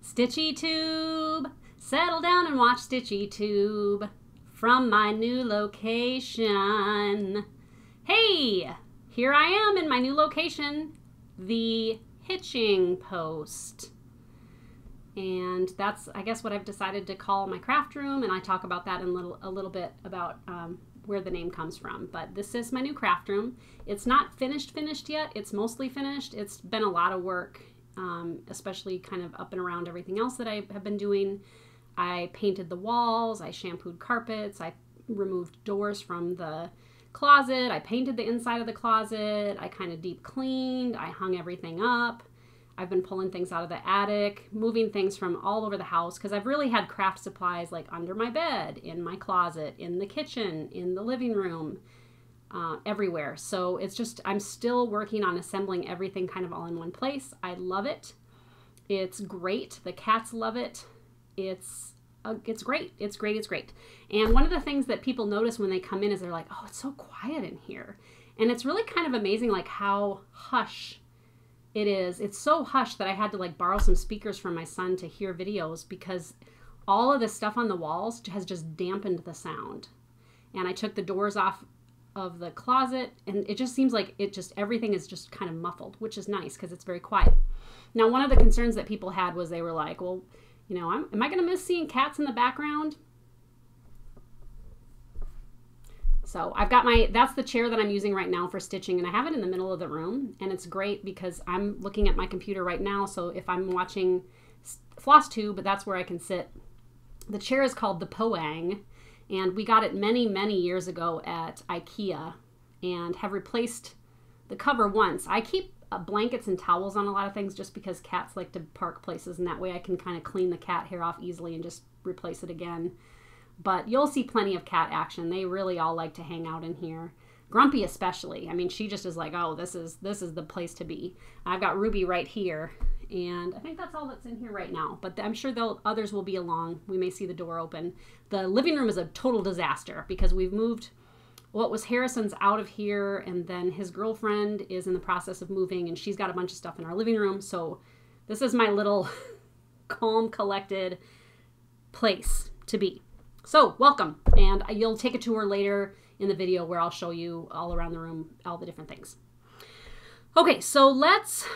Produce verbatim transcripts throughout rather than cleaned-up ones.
Stitchy Tube! Settle down and watch Stitchy Tube from my new location. Hey! Here I am in my new location, the Hitching Post. And that's, I guess, what I've decided to call my craft room, and I talk about that in little, a little bit about um, where the name comes from. But this is my new craft room. It's not finished finished yet. It's mostly finished. It's been a lot of work. Um, especially kind of up and around everything else that I have been doing. I painted the walls, I shampooed carpets, I removed doors from the closet, I painted the inside of the closet, I kind of deep cleaned, I hung everything up. I've been pulling things out of the attic, moving things from all over the house, because I've really had craft supplies like under my bed, in my closet, in the kitchen, in the living room, Uh, everywhere. So it's just, I'm still working on assembling everything kind of all in one place. I love it. It's great. The cats love it. It's uh, it's great. It's great. It's great. And one of the things that people notice when they come in is they're like, oh, it's so quiet in here. And it's really kind of amazing like how hush it is. It's so hush that I had to like borrow some speakers from my son to hear videos, because all of the stuff on the walls has just dampened the sound. And I took the doors off of the closet, and it just seems like it just everything is just kind of muffled, which is nice because it's very quiet. Now, one of the concerns that people had was they were like, well, you know, I'm, am I going to miss seeing cats in the background? So I've got my, that's the chair that I'm using right now for stitching, and I have it in the middle of the room, and it's great because I'm looking at my computer right now, so if I'm watching Flosstube, but that's where I can sit. The chair is called the Poang, and we got it many, many years ago at IKEA and have replaced the cover once. I keep uh, blankets and towels on a lot of things just because cats like to park places, and that way I can kind of clean the cat hair off easily and just replace it again. But you'll see plenty of cat action. They really all like to hang out in here. Grumpy especially. I mean, she just is like, oh, this is, this is the place to be. I've got Ruby right here, and I think that's all that's in here right now, but I'm sure they'll, others will be along. We may see the door open. The living room is a total disaster because we've moved what was Harrison's out of here, and then his girlfriend is in the process of moving, and she's got a bunch of stuff in our living room. So this is my little calm, collected place to be. So welcome, and you'll take a tour later in the video where I'll show you all around the room, all the different things. Okay, so let's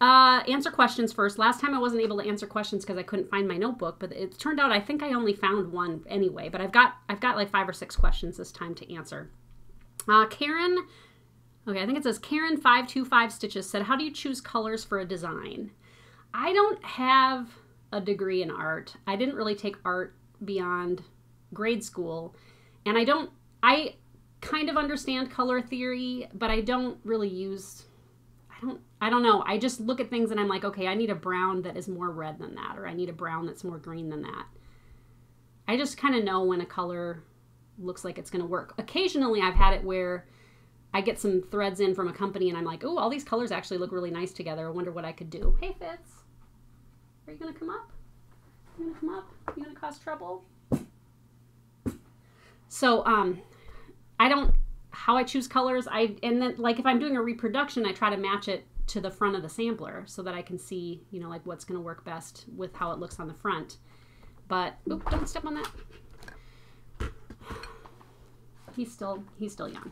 Uh, answer questions first. Last time I wasn't able to answer questions because I couldn't find my notebook, but it turned out I think I only found one anyway, but I've got, I've got like five or six questions this time to answer. Uh, Karen, okay, I think it says Karen five two five Stitches said, how do you choose colors for a design? I don't have a degree in art. I didn't really take art beyond grade school, and I don't, I kind of understand color theory, but I don't really use I don't, I don't know. I just look at things and I'm like, okay, I need a brown that is more red than that, or I need a brown that's more green than that. I just kind of know when a color looks like it's going to work. Occasionally I've had it where I get some threads in from a company and I'm like, oh, all these colors actually look really nice together. I wonder what I could do. Hey, Fitz, are you going to come up? Are you going to come up? Are you going to cause trouble? So um, I don't... how I choose colors, I and then like if I'm doing a reproduction, I try to match it to the front of the sampler so that I can see, you know, like what's going to work best with how it looks on the front. But oop, don't step on that. He's still he's still young.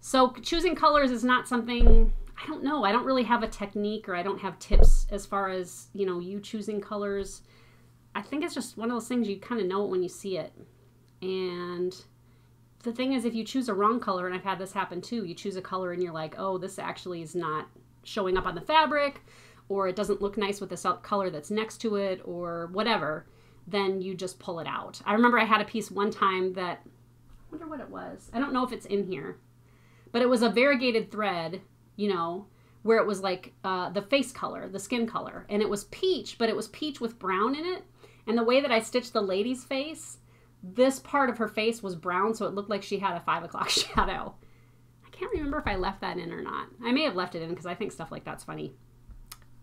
So choosing colors is not something, I don't know. I don't really have a technique, or I don't have tips as far as, you know, you choosing colors. I think it's just one of those things you kind of know it when you see it. And the thing is, if you choose a wrong color, and I've had this happen too, you choose a color and you're like, oh, this actually is not showing up on the fabric, or it doesn't look nice with the color that's next to it, or whatever, then you just pull it out. I remember I had a piece one time that, I wonder what it was. I don't know if it's in here, But it was a variegated thread, you know, where it was like uh, the face color, the skin color. And it was peach, but it was peach with brown in it. And the way that I stitched the lady's face, this part of her face was brown, so it looked like she had a five o'clock shadow. I can't remember if I left that in or not. I may have left it in because I think stuff like that's funny.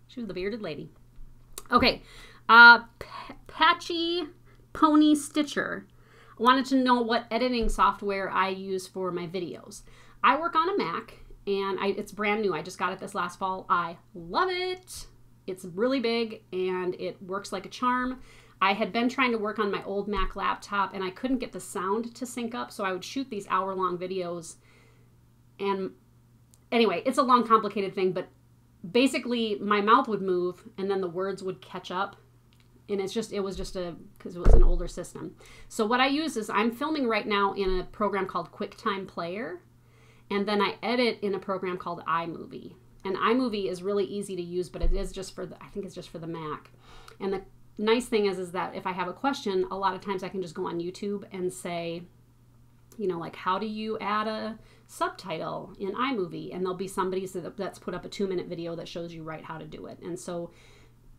She was the bearded lady. Okay, uh, Patchy Pony Stitcher. I wanted to know what editing software I use for my videos. I work on a Mac, and I, it's brand new. I just got it this last fall. I love it. It's really big, and it works like a charm. I had been trying to work on my old Mac laptop, and I couldn't get the sound to sync up, so I would shoot these hour-long videos. And anyway, it's a long, complicated thing, but basically my mouth would move, and then the words would catch up. And it's just, it was just a, because it was an older system. So what I use is I'm filming right now in a program called QuickTime Player, and then I edit in a program called iMovie. And iMovie is really easy to use, but it is just for, the, I think it's just for the Mac. And the nice thing is, is that if I have a question, a lot of times I can just go on YouTube and say, you know, like, how do you add a subtitle in iMovie? And there'll be somebody that's put up a two minute video that shows you right how to do it. And so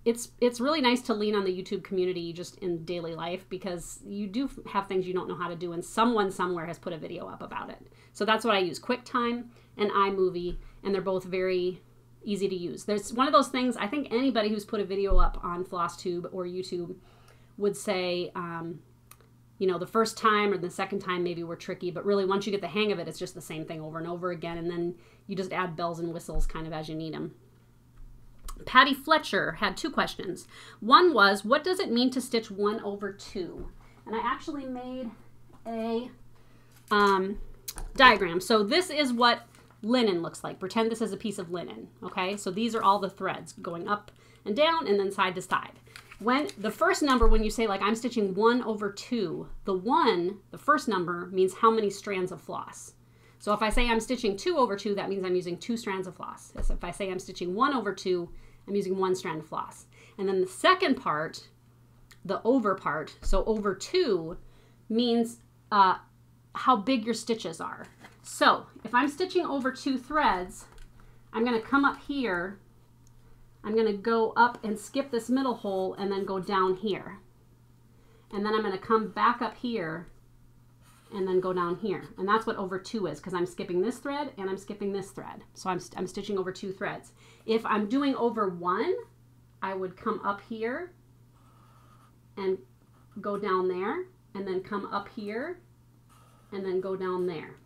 it's, it's really nice to lean on the YouTube community just in daily life, because you do have things you don't know how to do, and someone somewhere has put a video up about it. So that's what I use, QuickTime and iMovie. And they're both very easy to use. There's one of those things, I think anybody who's put a video up on Flosstube or YouTube would say, um, you know, the first time or the second time maybe were tricky, but really once you get the hang of it, it's just the same thing over and over again, and then you just add bells and whistles kind of as you need them. Patty Fletcher had two questions. One was, what does it mean to stitch one over two? And I actually made a um, diagram. So this is what linen looks like. Pretend this is a piece of linen, okay? So these are all the threads going up and down and then side to side. When the first number, when you say like I'm stitching one over two, the one, the first number means how many strands of floss. So if I say I'm stitching two over two, that means I'm using two strands of floss. So if I say I'm stitching one over two, I'm using one strand of floss. And then the second part, the over part, so over two means uh, how big your stitches are. So if I'm stitching over two threads, I'm going to come up here, I'm going to go up and skip this middle hole and then go down here. And then I'm going to come back up here and then go down here. And that's what over two is, because I'm skipping this thread and I'm skipping this thread. So I'm, I'm stitching over two threads. If I'm doing over one, I would come up here and go down there, and then come up here and then go down there.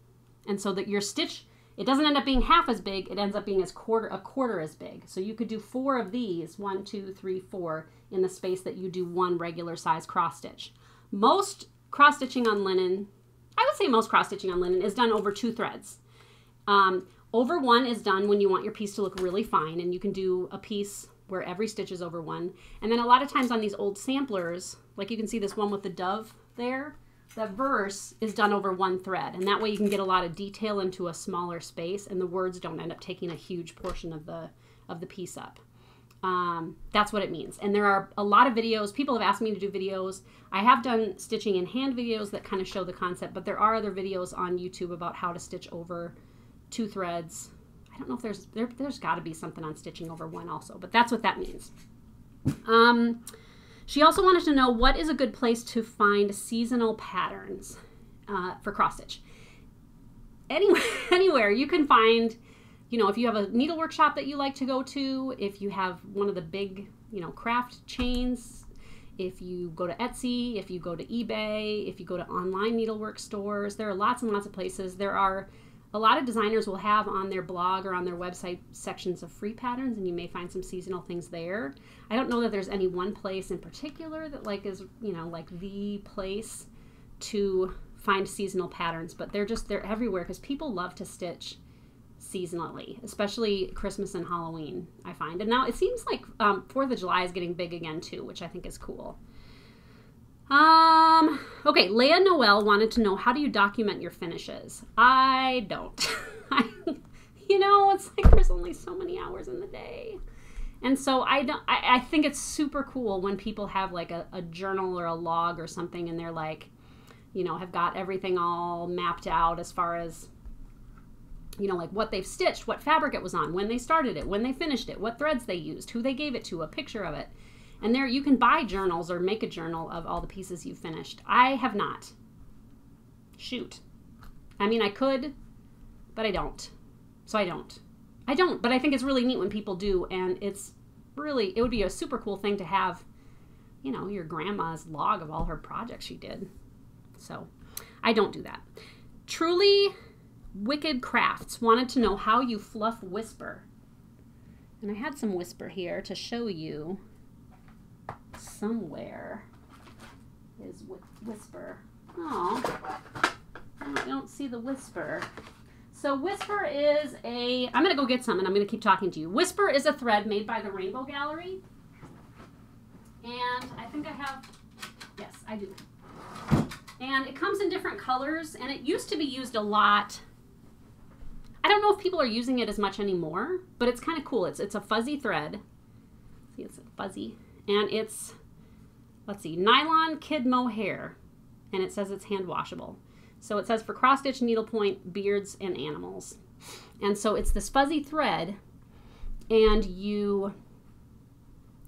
And so that your stitch, it doesn't end up being half as big, it ends up being as quarter, a quarter as big. So you could do four of these, one, two, three, four, in the space that you do one regular size cross stitch. Most cross stitching on linen, I would say most cross stitching on linen is done over two threads. Um, over one is done when you want your piece to look really fine, and you can do a piece where every stitch is over one. And then a lot of times on these old samplers, like you can see this one with the dove there, the verse is done over one thread, and that way you can get a lot of detail into a smaller space, and the words don't end up taking a huge portion of the of the piece up. Um, that's what it means. And there are a lot of videos. People have asked me to do videos. I have done stitching in hand videos that kind of show the concept, but there are other videos on YouTube about how to stitch over two threads. I don't know if there's there, there's got to be something on stitching over one also, but that's what that means. Um, She also wanted to know, what is a good place to find seasonal patterns uh, for cross stitch? Anywhere, anywhere you can find, you know, if you have a needle workshop that you like to go to, if you have one of the big, you know, craft chains, if you go to Etsy, if you go to eBay, if you go to online needlework stores, there are lots and lots of places. There are a lot of designers will have on their blog or on their website sections of free patterns, and you may find some seasonal things there. I don't know that there's any one place in particular that like is, you know, like the place to find seasonal patterns, but they're just, they're everywhere because people love to stitch seasonally, especially Christmas and Halloween, I find. And now it seems like um, fourth of July is getting big again too, which I think is cool. Um, okay, Leah Noel wanted to know, how do you document your finishes? I don't. I, you know, it's like there's only so many hours in the day. And so I don't, I, I think it's super cool when people have like a, a journal or a log or something, and they're like, you know, have got everything all mapped out as far as you know, like what they've stitched, what fabric it was on, when they started it, when they finished it, what threads they used, who they gave it to, a picture of it. And there you can buy journals or make a journal of all the pieces you've finished. I have not. Shoot. I mean, I could, but I don't. So I don't. I don't, but I think it's really neat when people do, and it's really, it would be a super cool thing to have, you know, your grandma's log of all her projects she did. So I don't do that. Truly Wicked Crafts wanted to know how you fluff Whisper. And I had some Whisper here to show you. Somewhere is Whisper. Oh, I don't see the Whisper. So Whisper is a, I'm going to go get some and I'm going to keep talking to you. Whisper is a thread made by the Rainbow Gallery. And I think I have, yes, I do. And it comes in different colors, and it used to be used a lot. I don't know if people are using it as much anymore, but it's kind of cool. It's, it's a fuzzy thread. See, it's fuzzy. And it's, let's see, nylon kid mohair. And it says it's hand washable. So it says for cross stitch, needlepoint, beards, and animals. And so it's this fuzzy thread, and you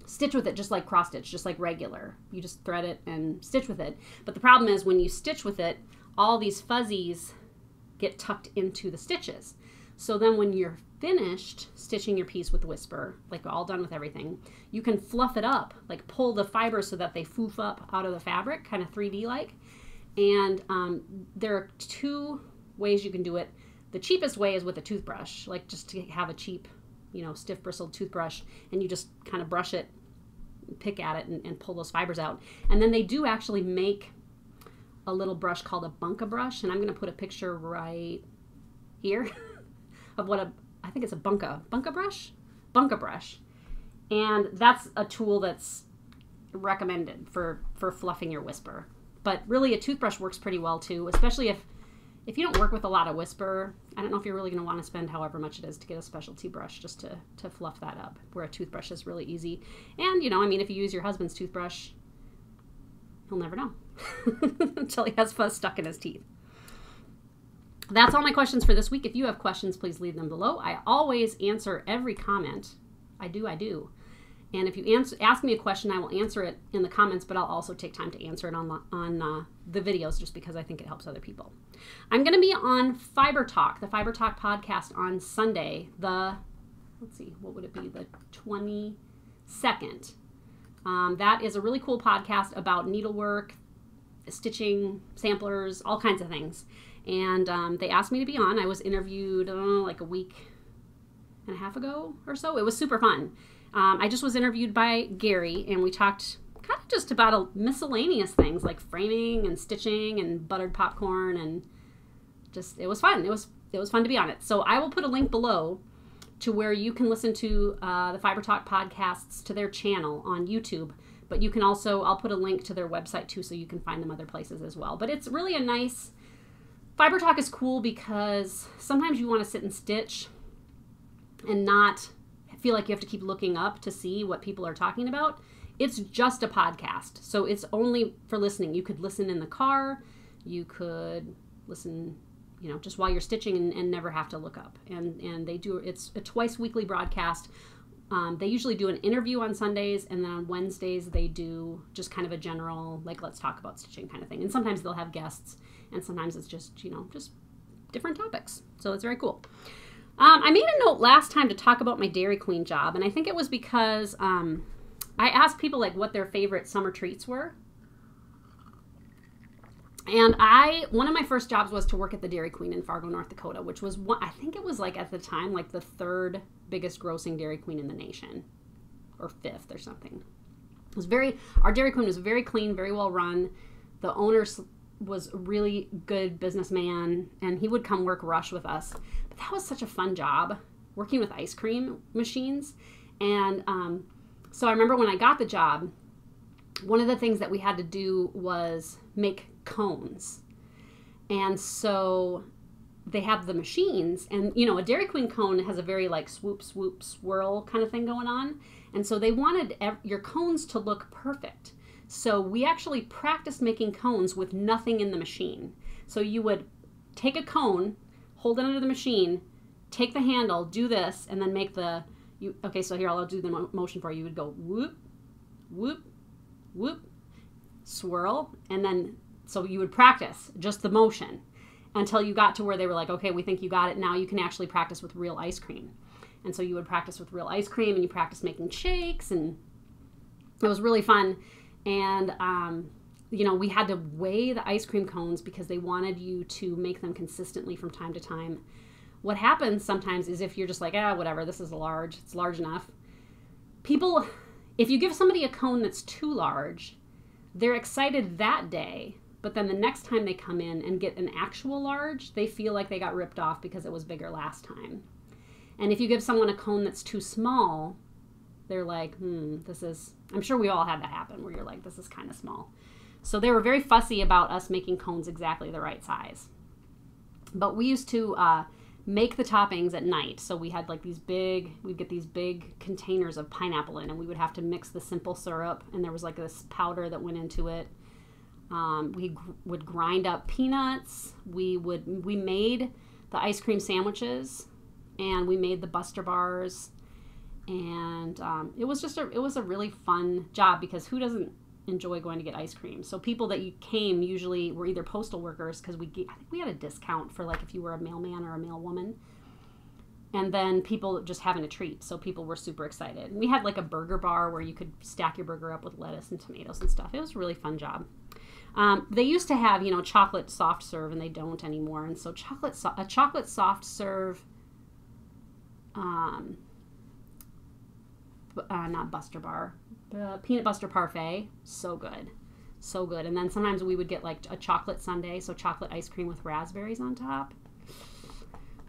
stitch with it just like cross stitch, just like regular. You just thread it and stitch with it. But the problem is when you stitch with it, all these fuzzies get tucked into the stitches. So then when you're finished stitching your piece with Whisper, like all done with everything, you can fluff it up, like pull the fibers so that they foof up out of the fabric, kind of three D like. And um, there are two ways you can do it. The cheapest way is with a toothbrush, like just to have a cheap, you know, stiff bristled toothbrush, and you just kind of brush it, pick at it, and, and pull those fibers out. And then they do actually make a little brush called a Bunka brush, and I'm going to put a picture right here of what a, I think it's a Bunka, Bunka brush? Bunka brush. And that's a tool that's recommended for, for fluffing your Whisper. But really a toothbrush works pretty well too, especially if, if you don't work with a lot of Whisper. I don't know if you're really going to want to spend however much it is to get a specialty brush just to, to fluff that up, where a toothbrush is really easy. And, you know, I mean, if you use your husband's toothbrush, he'll never know until he has fuzz stuck in his teeth. That's all my questions for this week. If you have questions, please leave them below. I always answer every comment. I do, I do. And if you answer, ask me a question, I will answer it in the comments, but I'll also take time to answer it on, on uh, the videos just because I think it helps other people. I'm going to be on Fiber Talk, the Fiber Talk podcast on Sunday, the, let's see, what would it be, the twenty-second. Um, that is a really cool podcast about needlework, stitching, samplers, all kinds of things. And um, they asked me to be on. I was interviewed uh, like a week and a half ago or so. It was super fun. Um, I just was interviewed by Gary, and we talked kind of just about a miscellaneous things like framing and stitching and buttered popcorn, and just, it was fun. It was, it was fun to be on it. So I will put a link below to where you can listen to uh, the Fiber Talk podcasts to their channel on YouTube, but you can also, I'll put a link to their website too, so you can find them other places as well. But it's really a nice, Fiber Talk is cool because sometimes you want to sit and stitch and not feel like you have to keep looking up to see what people are talking about. It's just a podcast, so it's only for listening. You could listen in the car, you could listen, you know, just while you're stitching and, and never have to look up. And and they do, it's a twice weekly broadcast. Um, they usually do an interview on Sundays, and then on Wednesdays they do just kind of a general, like, let's talk about stitching kind of thing. And sometimes they'll have guests, and sometimes it's just, you know, just different topics. So it's very cool. Um, I made a note last time to talk about my Dairy Queen job, and I think it was because um, I asked people like what their favorite summer treats were. And I, one of my first jobs was to work at the Dairy Queen in Fargo, North Dakota, which was one, I think it was like at the time like the third biggest grossing Dairy Queen in the nation, or fifth or something. It was very, our Dairy Queen was very clean, very well run. The owner was a really good businessman, and he would come work rush with us. That was such a fun job, working with ice cream machines. And um, so I remember when I got the job, one of the things that we had to do was make cones. And so they have the machines, and you know, a Dairy Queen cone has a very like swoop, swoop, swirl kind of thing going on. And so they wanted ev- your cones to look perfect. So we actually practiced making cones with nothing in the machine. So you would take a cone, hold it under the machine, take the handle, do this, and then make the, you, okay, so here, I'll do the mo motion for you. You would go whoop, whoop, whoop, swirl, and then, so you would practice just the motion until you got to where they were like, okay, we think you got it. Now you can actually practice with real ice cream. And so you would practice with real ice cream, and you practice making shakes, and it was really fun. And, um, you know, we had to weigh the ice cream cones because they wanted you to make them consistently from time to time. What happens sometimes is if you're just like, ah, whatever, this is large, it's large enough. People, if you give somebody a cone that's too large, they're excited that day, but then the next time they come in and get an actual large, they feel like they got ripped off because it was bigger last time. And if you give someone a cone that's too small, they're like, hmm, this is, I'm sure we all had that happen where you're like, this is kind of small. So they were very fussy about us making cones exactly the right size. But we used to uh, make the toppings at night. So we had like these big, we'd get these big containers of pineapple in, and we would have to mix the simple syrup, and there was like this powder that went into it. Um, we gr would grind up peanuts. We would, we made the ice cream sandwiches, and we made the Buster bars. And um, it was just a, it was a really fun job because who doesn't enjoy going to get ice cream? So people that you came usually were either postal workers, because we get, I think we had a discount for like if you were a mailman or a mailwoman, and then people just having a treat. So people were super excited. And we had like a burger bar where you could stack your burger up with lettuce and tomatoes and stuff. It was a really fun job. Um, they used to have, you know, chocolate soft serve, and they don't anymore. And so chocolate so a chocolate soft serve. Um, Uh, not Buster Bar, uh, Peanut Buster Parfait. So good. So good. And then sometimes we would get like a chocolate sundae, so chocolate ice cream with raspberries on top.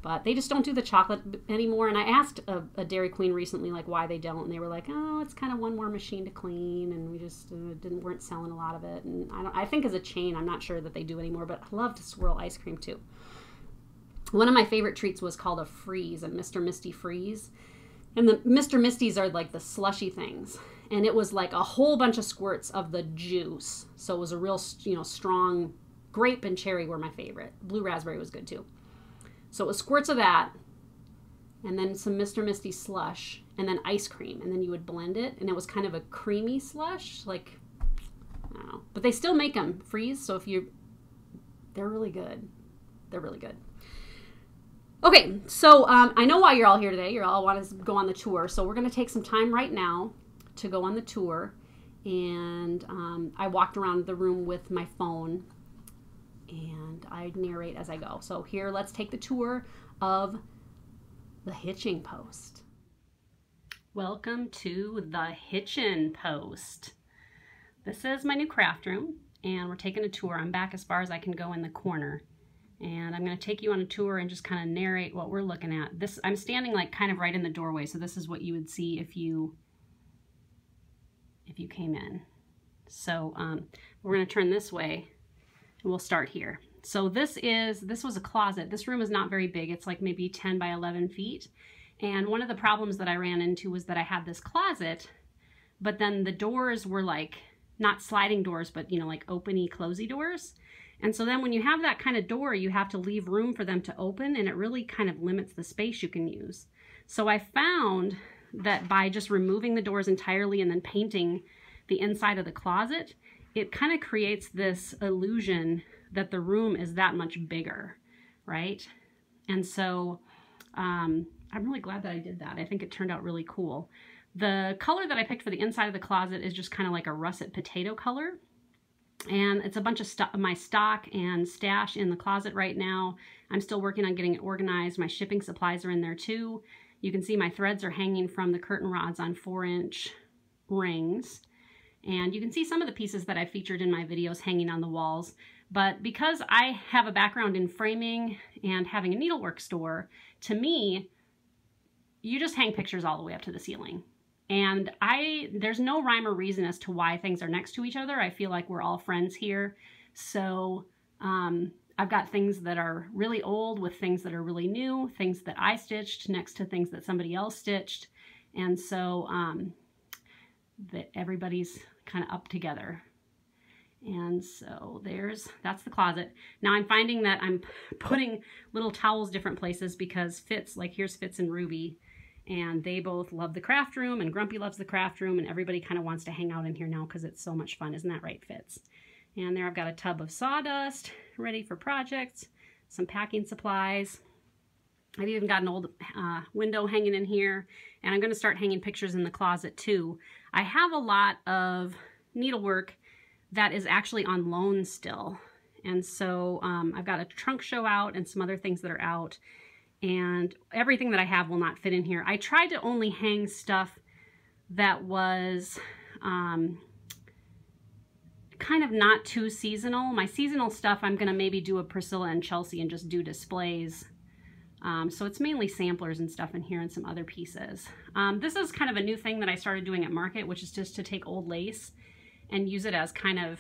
But they just don't do the chocolate anymore. And I asked a, a Dairy Queen recently like why they don't, and they were like, oh, it's kind of one more machine to clean, and we just uh, didn't weren't selling a lot of it. And I, don't, I think as a chain, I'm not sure that they do anymore, but I love to swirl ice cream too. One of my favorite treats was called a Freeze, a Mister Misty Freeze. And the Mister Misties are like the slushy things. And it was like a whole bunch of squirts of the juice. So it was a real, you know, strong. Grape and cherry were my favorite. Blue raspberry was good too. So it was squirts of that, and then some Mister Misty slush, and then ice cream. And then you would blend it, and it was kind of a creamy slush. Like, I don't know. But they still make them, Freeze. So if you, they're really good. They're really good. Okay, so um, I know why you're all here today. You all want to go on the tour. So we're going to take some time right now to go on the tour. And um, I walked around the room with my phone, and I narrate as I go. So here, let's take the tour of the Hitching Post. Welcome to the Hitchin' Post. This is my new craft room, and we're taking a tour. I'm back as far as I can go in the corner. And I'm going to take you on a tour and just kind of narrate what we're looking at. This, I'm standing like kind of right in the doorway, so this is what you would see if you if you came in. So um, we're going to turn this way, and we'll start here. So this is this was a closet. This room is not very big. It's like maybe ten by eleven feet. And one of the problems that I ran into was that I had this closet, but then the doors were like not sliding doors, but you know, like openy, closey doors. And so then when you have that kind of door, you have to leave room for them to open, and it really kind of limits the space you can use. So I found that by just removing the doors entirely and then painting the inside of the closet, it kind of creates this illusion that the room is that much bigger, right? And so um, I'm really glad that I did that. I think it turned out really cool. The color that I picked for the inside of the closet is just kind of like a russet potato color. And it's a bunch of st- my stock and stash in the closet right now. I'm still working on getting it organized. My shipping supplies are in there too. You can see my threads are hanging from the curtain rods on four inch rings. And you can see some of the pieces that I featured in my videos hanging on the walls. But because I have a background in framing and having a needlework store, to me, you just hang pictures all the way up to the ceiling. And I, there's no rhyme or reason as to why things are next to each other. I feel like we're all friends here. So um, I've got things that are really old with things that are really new, things that I stitched next to things that somebody else stitched. And so um, that everybody's kind of up together. And so there's, that's the closet. Now I'm finding that I'm putting little towels different places because Fitz, like here's Fitz and Ruby, and they both love the craft room, and Grumpy loves the craft room, and everybody kind of wants to hang out in here now because it's so much fun. Isn't that right, Fitz? And there I've got a tub of sawdust ready for projects, some packing supplies. I've even got an old uh, window hanging in here, and I'm going to start hanging pictures in the closet too. I have a lot of needlework that is actually on loan still. And so um, I've got a trunk show out and some other things that are out, and everything that I have will not fit in here. I tried to only hang stuff that was um, kind of not too seasonal. My seasonal stuff, I'm gonna maybe do a Priscilla and Chelsea and just do displays. Um, so it's mainly samplers and stuff in here and some other pieces. Um, this is kind of a new thing that I started doing at Market, which is just to take old lace and use it as kind of,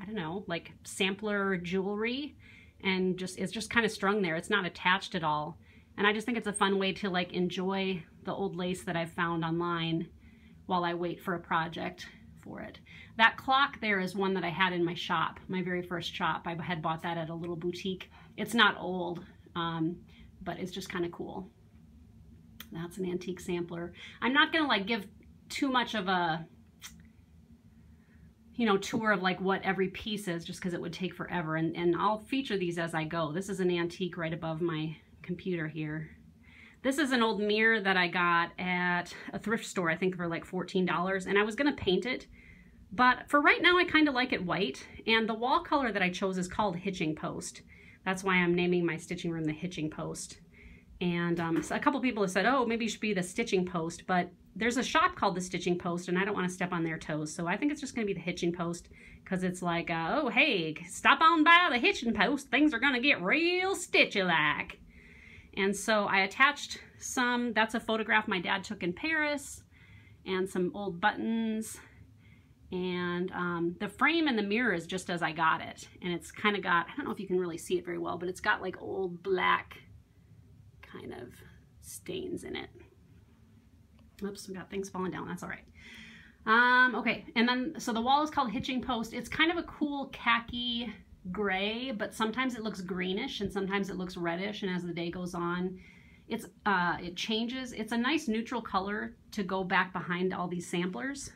I don't know, like sampler jewelry, and just it's just kind of strung there. It's not attached at all. And I just think it's a fun way to like enjoy the old lace that I've found online while I wait for a project for it. That clock there is one that I had in my shop, my very first shop. I had bought that at a little boutique. It's not old, um, but it's just kind of cool. That's an antique sampler. I'm not gonna like give too much of a, you know, tour of like what every piece is, just because it would take forever, and, and I'll feature these as I go. This is an antique right above my computer here. This is an old mirror that I got at a thrift store, I think for like fourteen dollars, and I was gonna paint it, but for right now I kind of like it white, and the wall color that I chose is called Hitching Post. That's why I'm naming my stitching room the Hitching Post. And um, so a couple people have said, oh, maybe you should be the Stitching Post, but there's a shop called the Stitching Post, and I don't want to step on their toes, so I think it's just going to be the Hitching Post, because it's like, uh, oh, hey, stop on by the Hitching Post. Things are going to get real stitchy-like. And so I attached some, that's a photograph my dad took in Paris, and some old buttons, and um, the frame and the mirror is just as I got it, and it's kind of got, I don't know if you can really see it very well, but it's got like old black kind of stains in it. Oops, we got things falling down. That's all right. Um, okay, and then, so the wall is called Hitching Post. It's kind of a cool khaki gray, but sometimes it looks greenish and sometimes it looks reddish, and as the day goes on, it's uh, it changes. It's a nice neutral color to go back behind all these samplers,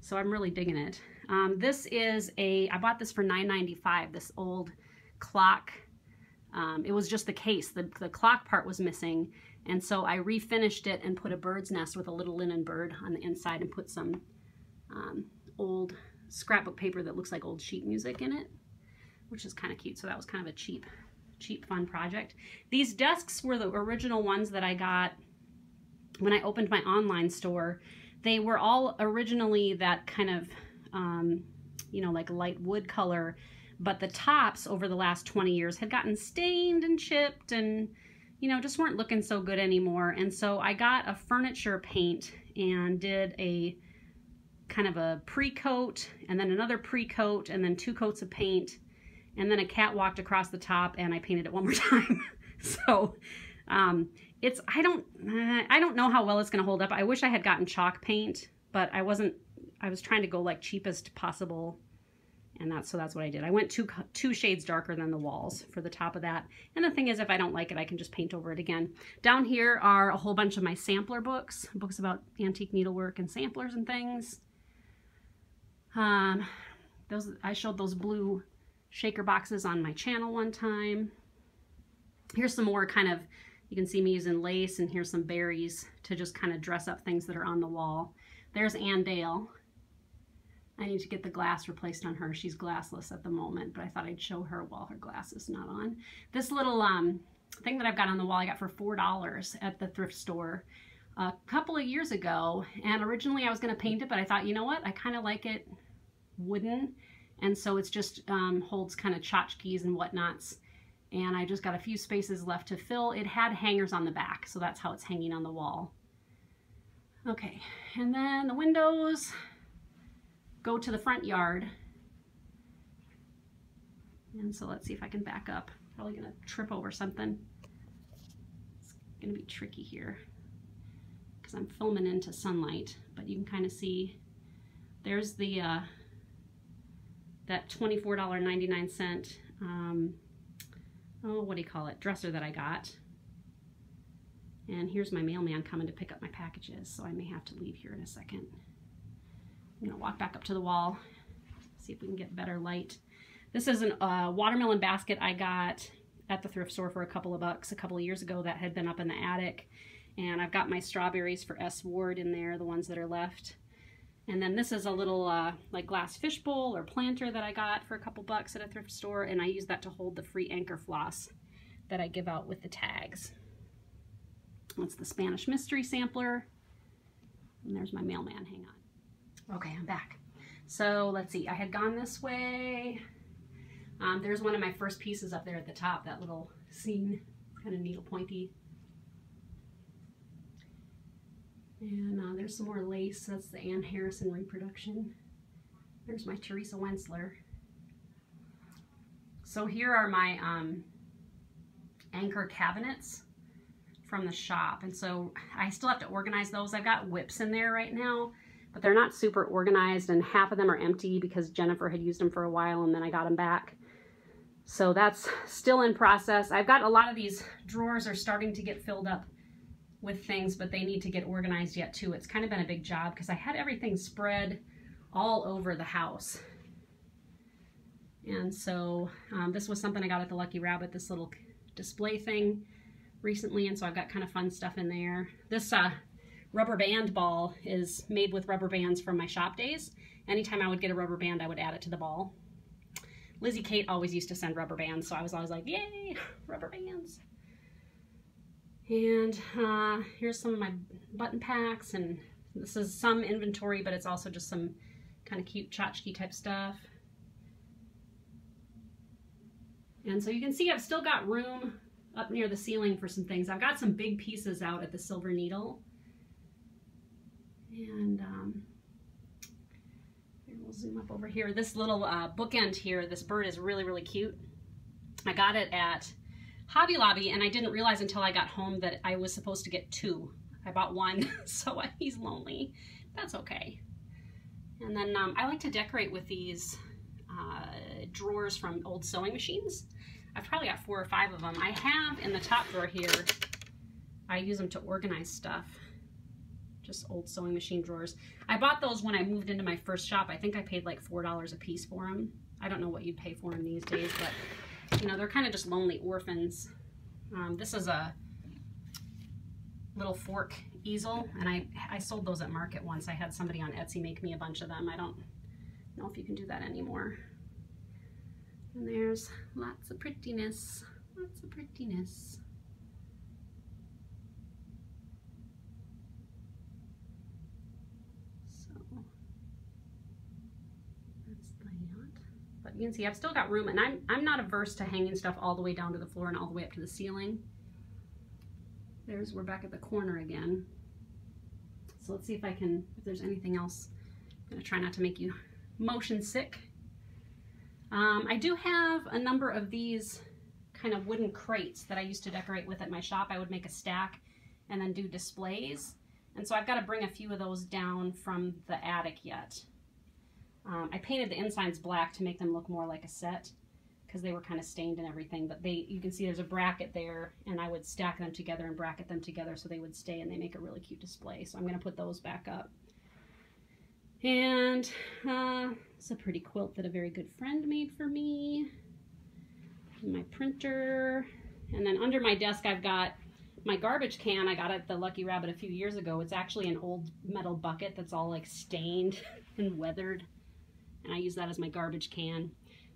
so I'm really digging it. Um, this is a, I bought this for nine ninety-five, this old clock. Um, it was just the case. The, the clock part was missing, and so I refinished it and put a bird's nest with a little linen bird on the inside and put some um, old scrapbook paper that looks like old sheet music in it, which is kind of cute. So that was kind of a cheap, cheap fun project. These desks were the original ones that I got when I opened my online store. They were all originally that kind of, um, you know, like light wood color, but the tops over the last twenty years had gotten stained and chipped and, you know, just weren't looking so good anymore. And so I got a furniture paint and did a kind of a pre-coat, and then another pre-coat, and then two coats of paint, and then a cat walked across the top and I painted it one more time. So um, it's, I don't, I don't know how well it's gonna hold up. I wish I had gotten chalk paint, but I wasn't, I was trying to go like cheapest possible. And that's, so that's what I did. I went two, two shades darker than the walls for the top of that. And the thing is, if I don't like it, I can just paint over it again. Down here are a whole bunch of my sampler books, books about antique needlework and samplers and things. Um, those, I showed those blue shaker boxes on my channel one time. Here's some more kind of, you can see me using lace, and here's some berries to just kind of dress up things that are on the wall. There's Ann Dale. I need to get the glass replaced on her. She's glassless at the moment, but I thought I'd show her while her glass is not on. This little um, thing that I've got on the wall, I got for four dollars at the thrift store a couple of years ago. And originally I was gonna paint it, but I thought, you know what? I kind of like it wooden. And so it's just um, holds kind of tchotchkes and whatnots. And I just got a few spaces left to fill. It had hangers on the back, so that's how it's hanging on the wall. Okay, and then the windows go to the front yard. And so let's see if I can back up. Probably gonna trip over something. It's gonna be tricky here because I'm filming into sunlight, but you can kind of see there's the uh, that twenty-four ninety-nine, um, oh, what do you call it, dresser that I got. And here's my mailman coming to pick up my packages, so I may have to leave here in a second. I'm gonna walk back up to the wall, see if we can get better light. This is a uh, watermelon basket I got at the thrift store for a couple of bucks a couple of years ago that had been up in the attic. And I've got my strawberries for S Ward in there, the ones that are left. And then this is a little uh, like glass fishbowl or planter that I got for a couple bucks at a thrift store, and I use that to hold the free Anchor floss that I give out with the tags. That's the Spanish mystery sampler. And there's my mailman, hang on. Okay, I'm back. So let's see, I had gone this way. Um, there's one of my first pieces up there at the top, that little scene, kind of needle pointy. And uh, there's some more lace. That's the Ann Harrison reproduction. There's my Teresa Wensler. So here are my um, Anchor cabinets from the shop. And so I still have to organize those. I've got whips in there right now, but they're not super organized, and half of them are empty because Jennifer had used them for a while and then I got them back. So that's still in process. I've got a lot of these drawers are starting to get filled up with things, but they need to get organized yet too. It's kind of been a big job because I had everything spread all over the house. And so um, this was something I got at the Lucky Rabbit, this little display thing recently, and so I've got kind of fun stuff in there. This uh, rubber band ball is made with rubber bands from my shop days. Anytime I would get a rubber band, I would add it to the ball. Lizzie Kate always used to send rubber bands, so I was always like, yay, rubber bands. And uh, here's some of my button packs, and this is some inventory, but it's also just some kind of cute tchotchke type stuff. And so you can see I've still got room up near the ceiling for some things. I've got some big pieces out at the Silver Needle. And um, here, we'll zoom up over here. This little uh, bookend here, this bird is really, really cute. I got it at Hobby Lobby, and I didn't realize until I got home that I was supposed to get two. I bought one, so he's lonely. That's okay. And then um, I like to decorate with these uh, drawers from old sewing machines. I've probably got four or five of them. I have in the top drawer here, I use them to organize stuff. Just old sewing machine drawers. I bought those when I moved into my first shop. I think I paid like four dollars a piece for them. I don't know what you'd pay for them these days, but you know, they're kind of just lonely orphans. Um, this is a little fork easel, and I, I sold those at market once. I had somebody on Etsy make me a bunch of them. I don't know if you can do that anymore. And there's lots of prettiness, lots of prettiness. You can see I've still got room, and I'm, I'm not averse to hanging stuff all the way down to the floor and all the way up to the ceiling. There's, we're back at the corner again. So let's see if I can, if there's anything else. I'm gonna try not to make you motion sick. Um, I do have a number of these kind of wooden crates that I used to decorate with at my shop. I would make a stack and then do displays. And so I've gotta bring a few of those down from the attic yet. Um, I painted the insides black to make them look more like a set because they were kind of stained and everything, but they, you can see there's a bracket there, and I would stack them together and bracket them together so they would stay, and they make a really cute display. So I'm going to put those back up. And uh, it's a pretty quilt that a very good friend made for me. My printer. And then under my desk I've got my garbage can I got at the Lucky Rabbit a few years ago. It's actually an old metal bucket that's all like stained and weathered. And I use that as my garbage can.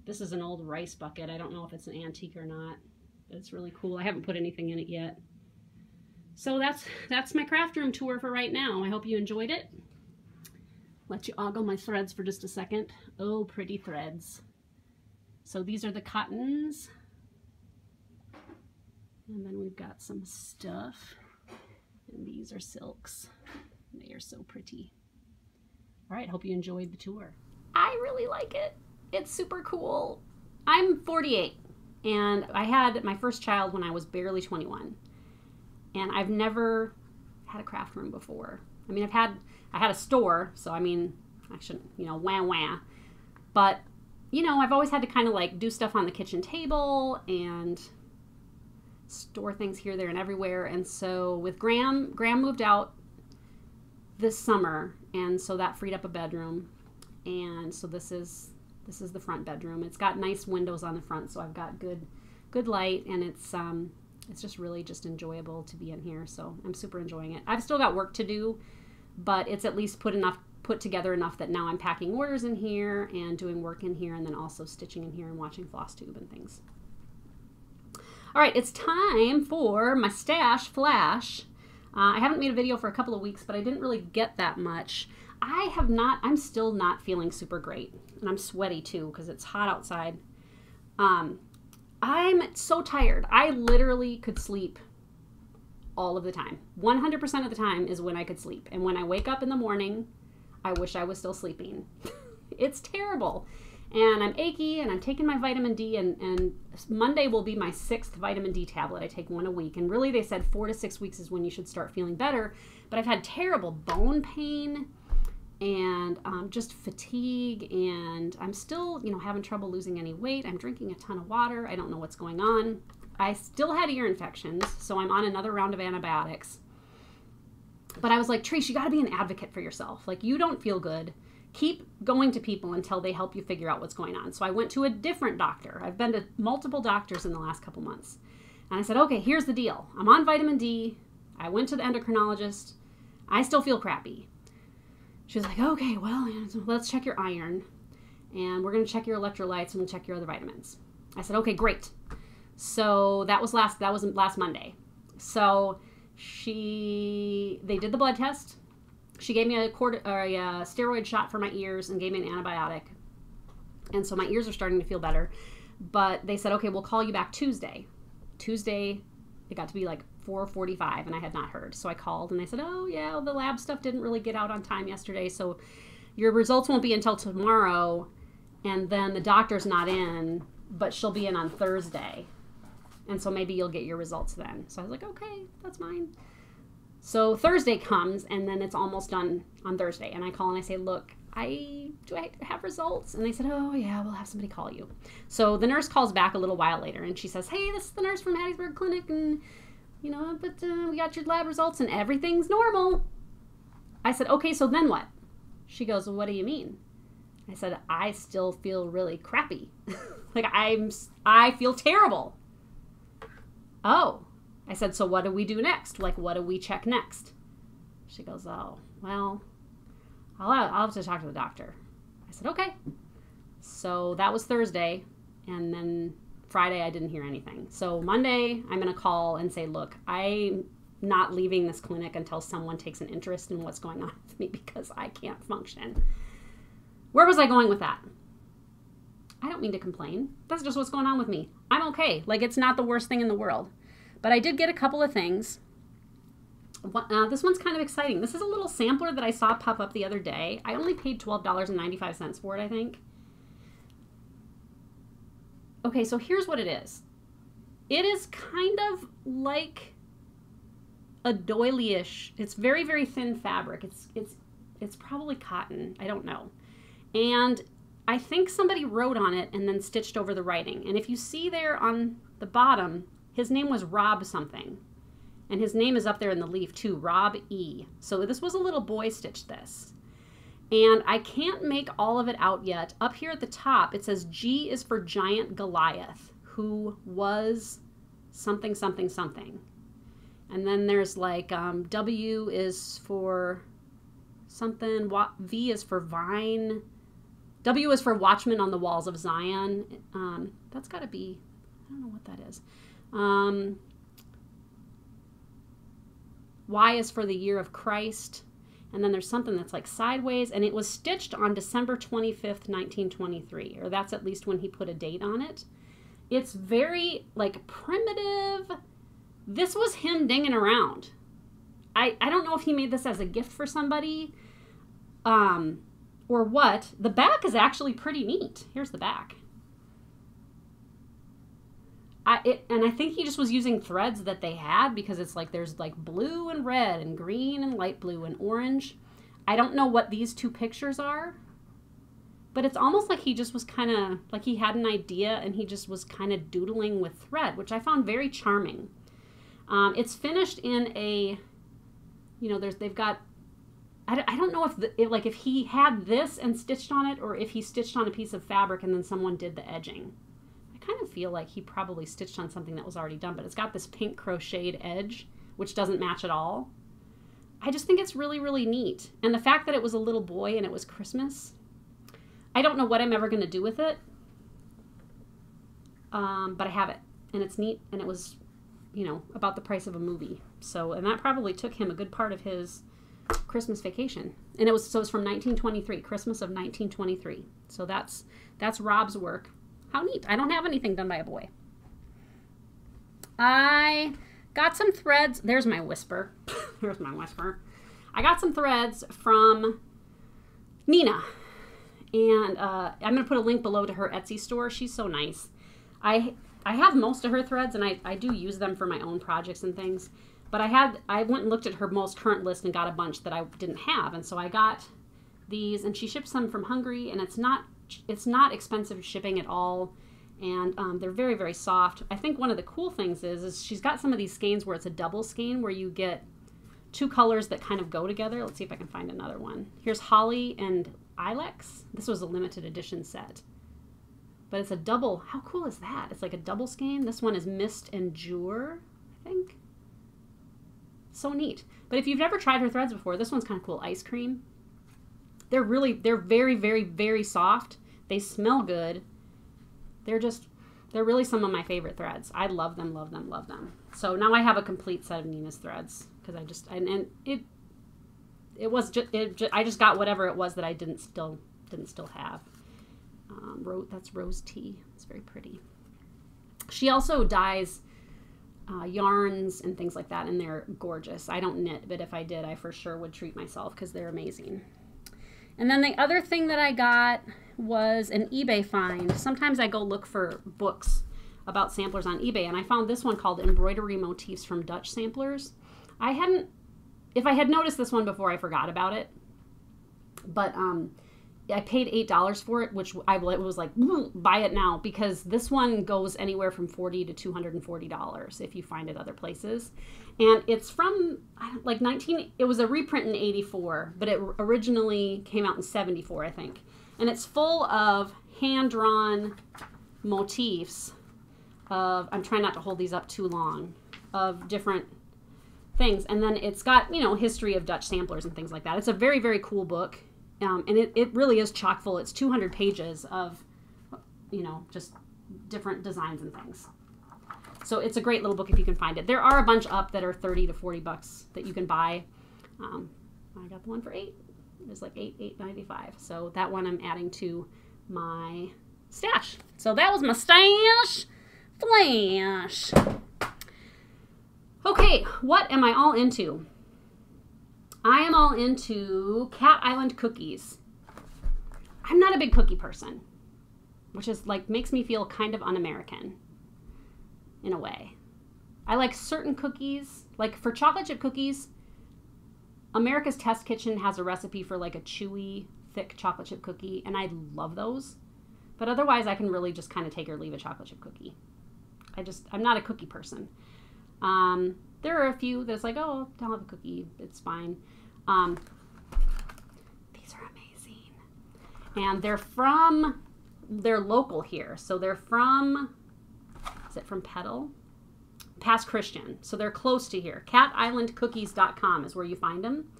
This is an old rice bucket. I don't know if it's an antique or not, but it's really cool. I haven't put anything in it yet. So that's that's my craft room tour for right now. I hope you enjoyed it. Let you ogle my threads for just a second. Oh, pretty threads. So these are the cottons. And then we've got some stuff. And these are silks. They are so pretty. All right, hope you enjoyed the tour. I really like it. It's super cool. I'm forty-eight, and I had my first child when I was barely twenty-one, and I've never had a craft room before. I mean, I've had I had a store, so I mean, I shouldn't, you know, wah wah, but you know, I've always had to kind of like do stuff on the kitchen table and store things here, there, and everywhere. And so with Graham, Graham moved out this summer, and so that freed up a bedroom. And so this is this is the front bedroom. It's got nice windows on the front, so I've got good good light, and it's um it's just really just enjoyable to be in here. So I'm super enjoying it. I've still got work to do, but it's at least put enough put together enough that now I'm packing orders in here and doing work in here, and then also stitching in here and watching Flosstube and things. All right, it's time for my stash flash. Uh, I haven't made a video for a couple of weeks, but I didn't really get that much. I have not, I'm still not feeling super great. And I'm sweaty too, because it's hot outside. Um, I'm so tired. I literally could sleep all of the time. one hundred percent of the time is when I could sleep. And when I wake up in the morning, I wish I was still sleeping. It's terrible. And I'm achy, and I'm taking my vitamin D, and, and Monday will be my sixth vitamin D tablet. I take one a week. And really, they said four to six weeks is when you should start feeling better. But I've had terrible bone pain and um, just fatigue, and I'm still, you know, having trouble losing any weight. I'm drinking a ton of water. I don't know what's going on. I still had ear infections, so I'm on another round of antibiotics. But I was like, Trish, you got to be an advocate for yourself. Like, you don't feel good. Keep going to people until they help you figure out what's going on. So I went to a different doctor. I've been to multiple doctors in the last couple months. And I said, okay, here's the deal. I'm on vitamin D. I went to the endocrinologist. I still feel crappy. She was like, okay, well, let's check your iron. And we're going to check your electrolytes, and we'll check your other vitamins. I said, okay, great. So that was last, that was last Monday. So she, they did the blood test. She gave me a, cord, or a steroid shot for my ears and gave me an antibiotic. And so my ears are starting to feel better. But they said, okay, we'll call you back Tuesday. Tuesday, it got to be like four forty-five, and I had not heard. So I called, and they said, oh, yeah, well, the lab stuff didn't really get out on time yesterday, so your results won't be until tomorrow. And then the doctor's not in, but she'll be in on Thursday. And so maybe you'll get your results then. So I was like, okay, that's mine. So Thursday comes, and then it's almost done on Thursday. And I call and I say, look, I do I have results? And they said, oh, yeah, we'll have somebody call you. So the nurse calls back a little while later, and she says, hey, this is the nurse from Hattiesburg Clinic, and, you know, but uh, we got your lab results, and everything's normal. I said, okay, so then what? She goes, well, what do you mean? I said, I still feel really crappy. Like, I'm, I feel terrible. Oh. I said, so what do we do next? Like, what do we check next? She goes, oh, well, I'll, I'll have to talk to the doctor. I said, okay. So that was Thursday, and then Friday I didn't hear anything. So Monday I'm going to call and say, look, I'm not leaving this clinic until someone takes an interest in what's going on with me, because I can't function. Where was I going with that? I don't mean to complain. That's just what's going on with me. I'm okay. Like, it's not the worst thing in the world. But I did get a couple of things. Uh, this one's kind of exciting. This is a little sampler that I saw pop up the other day. I only paid twelve dollars and ninety-five cents for it, I think. Okay, so here's what it is. It is kind of like a doily-ish. It's very, very thin fabric. It's, it's, it's probably cotton. I don't know. And I think somebody wrote on it and then stitched over the writing. And if you see there on the bottom, his name was Rob something, and his name is up there in the leaf too, Rob E. So this was a little boy stitched this, and I can't make all of it out yet. Up here at the top, it says G is for Giant Goliath, who was something, something, something. And then there's like um, W is for something, V is for Vine, W is for Watchmen on the Walls of Zion. Um, that's gotta be, I don't know what that is. Um, Y is for the year of Christ, and then there's something that's like sideways, and it was stitched on December twenty-fifth, nineteen twenty-three, or that's at least when he put a date on it. It's very like primitive. This was him dinging around. I, I don't know if he made this as a gift for somebody, um, or what. The back is actually pretty neat. Here's the back. I, it, and I think he just was using threads that they had, because it's like there's like blue and red and green and light blue and orange. I don't know what these two pictures are. But it's almost like he just was kind of, like he had an idea and he just was kind of doodling with thread, which I found very charming. Um, it's finished in a, you know, there's, they've got, I, I don't know if, the, if, like, if he had this and stitched on it or if he stitched on a piece of fabric and then someone did the edging. I kind of feel like he probably stitched on something that was already done, but it's got this pink crocheted edge, which doesn't match at all. I just think it's really, really neat. And the fact that it was a little boy and it was Christmas, I don't know what I'm ever going to do with it, um, but I have it, and it's neat, and it was, you know, about the price of a movie. So, and that probably took him a good part of his Christmas vacation. And it was, so it's from nineteen twenty-three, Christmas of nineteen twenty-three. So that's, that's Rob's work. How neat. I don't have anything done by a boy. I got some threads. There's my Whisper. There's my Whisper. I got some threads from Nina. And uh, I'm going to put a link below to her Etsy store. She's so nice. I I have most of her threads, and I, I do use them for my own projects and things. But I had I went and looked at her most current list and got a bunch that I didn't have. And so I got these, and she ships them from Hungary, and it's not it's not expensive shipping at all. And um, they're very, very soft. I think one of the cool things is, is she's got some of these skeins where it's a double skein where you get two colors that kind of go together. Let's see if I can find another one. Here's Holly and Ilex. This was a limited edition set, but it's a double. How cool is that? It's like a double skein. This one is Mist and Jure, I think. So neat. But if you've never tried her threads before, this one's kind of cool. Ice cream. They're really, they're very, very, very soft. They smell good. They're just, they're really some of my favorite threads. I love them, love them, love them. So now I have a complete set of Nina's threads because I just, and, and it, It was just, it just, I just got whatever it was that I didn't still, didn't still have. Um, ro that's rose tea. It's very pretty. She also dyes uh, yarns and things like that, and they're gorgeous. I don't knit, but if I did, I for sure would treat myself because they're amazing. And then the other thing that I got was an eBay find. Sometimes I go look for books about samplers on eBay, and I found this one called Embroidery Motifs from Dutch Samplers. I hadn't, If I had noticed this one before, I forgot about it. But um, I paid eight dollars for it, which I was like, buy it now, because this one goes anywhere from forty dollars to two hundred forty dollars if you find it other places. And it's from, like, nineteen, it was a reprint in eighty-four, but it originally came out in seventy-four, I think. And it's full of hand-drawn motifs of, I'm trying not to hold these up too long, of different things. And then it's got, you know, history of Dutch samplers and things like that. It's a very, very cool book. Um, and it, it really is chock full. It's two hundred pages of, you know, just different designs and things. So it's a great little book if you can find it. There are a bunch up that are thirty to forty bucks that you can buy. Um, I got the one for eight. It was like eight, eight ninety-five. So that one I'm adding to my stash. So that was my stash flash. Okay, what am I all into? I am all into Cat Island Cookies. I'm not a big cookie person, which is like, makes me feel kind of un-American in a way. I like certain cookies, like for chocolate chip cookies, America's Test Kitchen has a recipe for like a chewy, thick chocolate chip cookie, and I love those. But otherwise, I can really just kind of take or leave a chocolate chip cookie. I just, I'm not a cookie person. Um, there are a few that's like, oh, don't have a cookie. It's fine. Um, these are amazing. And they're from, they're local here. So they're from, is it from Petal? Pass Christian. So they're close to here. cat island cookies dot com is where you find them.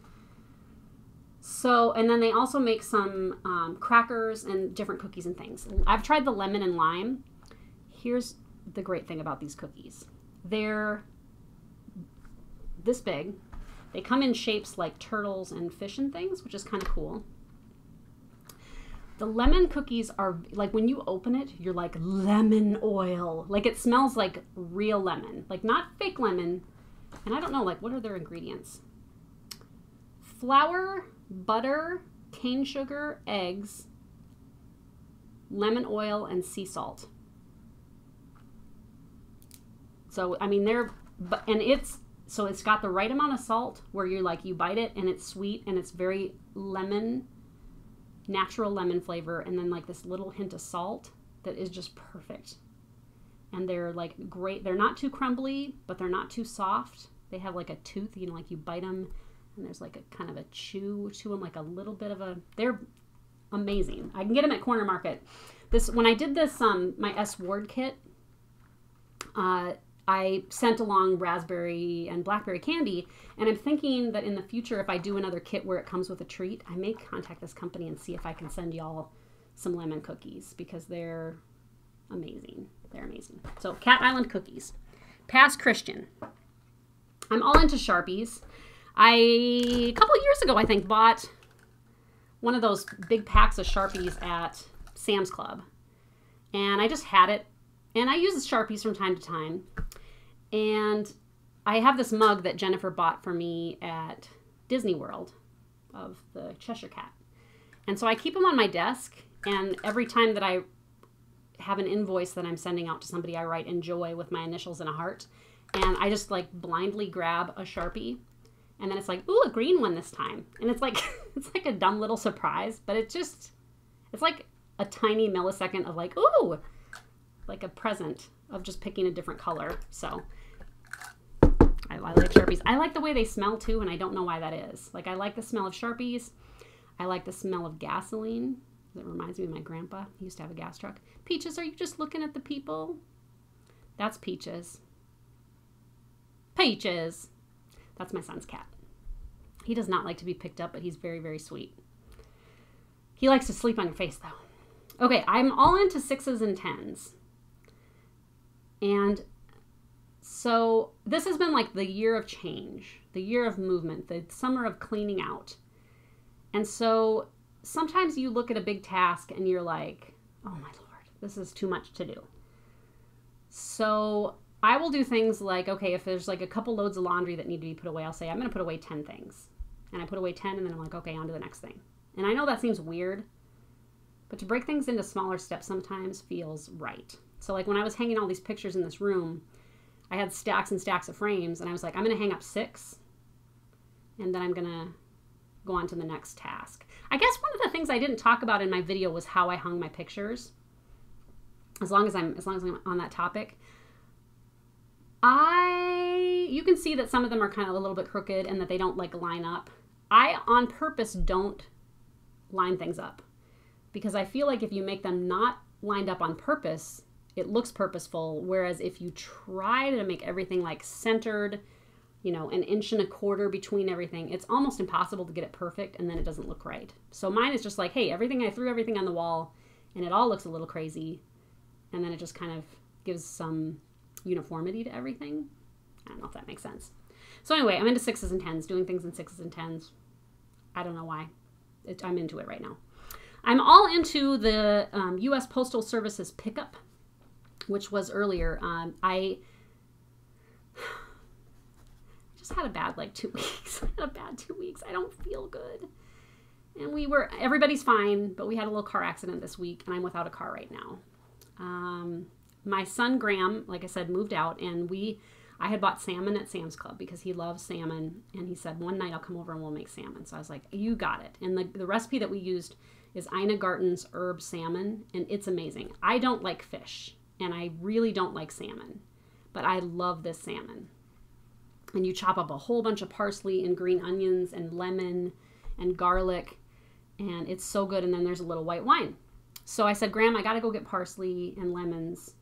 So, and then they also make some, um, crackers and different cookies and things. I've tried the lemon and lime. Here's the great thing about these cookies. They're this big. They come in shapes like turtles and fish and things, which is kind of cool. The lemon cookies are like, when you open it, you're like, lemon oil. Like, it smells like real lemon, like not fake lemon. And I don't know, like, what are their ingredients? Flour, butter, cane sugar, eggs, lemon oil, and sea salt. So, I mean, they're, and it's, so it's got the right amount of salt where you're like, you bite it and it's sweet and it's very lemon natural lemon flavor, and then like this little hint of salt that is just perfect. And they're like great. They're not too crumbly, but they're not too soft. They have like a tooth, you know, like you bite them and there's like a kind of a chew to them, like a little bit of a, they're amazing. I can get them at Corner Market. This, when I did this, um, my S Ward kit, uh, I sent along raspberry and blackberry candy, and I'm thinking that in the future, if I do another kit where it comes with a treat, I may contact this company and see if I can send y'all some lemon cookies, because they're amazing. They're amazing. So Cat Island Cookies. Past Christian. I'm all into Sharpies. I, a couple of years ago, I think, bought one of those big packs of Sharpies at Sam's Club. And I just had it. And I use the Sharpies from time to time. And I have this mug that Jennifer bought for me at Disney World of the Cheshire Cat. And so I keep them on my desk. And every time that I have an invoice that I'm sending out to somebody, I write enjoy with my initials and a heart. And I just like blindly grab a Sharpie, and then it's like, ooh, a green one this time. And it's like, it's like a dumb little surprise, but it's just, it's like a tiny millisecond of like, ooh, like a present of just picking a different color. So I, I like Sharpies. I like the way they smell too, and I don't know why that is. Like I like the smell of Sharpies. I like the smell of gasoline. It reminds me of my grandpa. He used to have a gas truck. Peaches, are you just looking at the people? That's Peaches. Peaches. That's my son's cat. He does not like to be picked up, but he's very, very sweet. He likes to sleep on your face, though. Okay, I'm all into sixes and tens. And so this has been like the year of change, the year of movement, the summer of cleaning out. And so sometimes you look at a big task and you're like, oh my Lord, this is too much to do. So I will do things like, okay, if there's like a couple loads of laundry that need to be put away, I'll say, I'm going to put away ten things. And I put away ten, and then I'm like, okay, on to the next thing. And I know that seems weird, but to break things into smaller steps sometimes feels right. So like when I was hanging all these pictures in this room, I had stacks and stacks of frames, and I was like, I'm going to hang up six, and then I'm going to go on to the next task. I guess one of the things I didn't talk about in my video was how I hung my pictures. As long as I'm, as long as I'm on that topic. I, you can see that some of them are kind of a little bit crooked and that they don't like line up. I on purpose don't line things up because I feel like if you make them not lined up on purpose, it looks purposeful. Whereas if you try to make everything like centered, you know, an inch and a quarter between everything, it's almost impossible to get it perfect and then it doesn't look right. So mine is just like, hey, everything, I threw everything on the wall and it all looks a little crazy. And then it just kind of gives some uniformity to everything. I don't know if that makes sense. So anyway, I'm into sixes and tens, doing things in sixes and tens. I don't know why. It, I'm into it right now. I'm all into the um, U S Postal Service's pickup, which was earlier. Um, I just had a bad like two weeks. I had a bad two weeks. I don't feel good. And we were, everybody's fine, but we had a little car accident this week, and I'm without a car right now. Um... My son, Graham, like I said, moved out, and we, I had bought salmon at Sam's Club because he loves salmon, and he said, one night I'll come over and we'll make salmon. So I was like, you got it. And the, the recipe that we used is Ina Garten's herb salmon, and it's amazing. I don't like fish, and I really don't like salmon, but I love this salmon. And you chop up a whole bunch of parsley and green onions and lemon and garlic, and it's so good. And then there's a little white wine. So I said, Graham, I got to go get parsley and lemons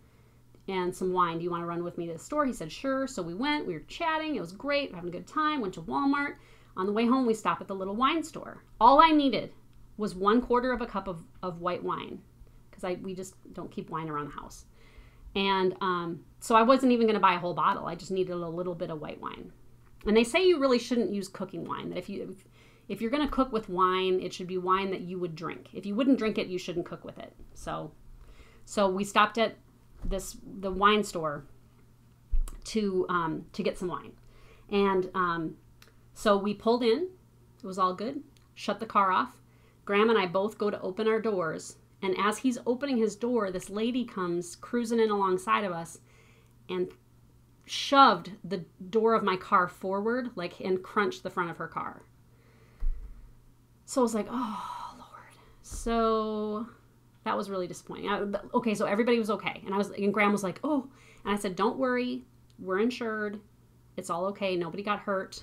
and some wine. Do you want to run with me to the store? He said, sure. So we went, we were chatting. It was great. We're having a good time. Went to Walmart. On the way home, we stopped at the little wine store. All I needed was one quarter of a cup of, of white wine because I we just don't keep wine around the house. And um, so I wasn't even going to buy a whole bottle. I just needed a little bit of white wine. And they say you really shouldn't use cooking wine. That if, you, if, if you're going to cook with wine, it should be wine that you would drink. If you wouldn't drink it, you shouldn't cook with it. So, so we stopped at this the wine store to um to get some wine, and um so we pulled in. It was all good. Shut the car off. Graham and I both go to open our doors, and as he's opening his door, this lady comes cruising in alongside of us and shoved the door of my car forward, like, and crunched the front of her car. So I was like, oh Lord. So that was really disappointing. I, okay, so everybody was okay. And I was, and Graham was like, oh, and I said, don't worry, we're insured. It's all okay. Nobody got hurt.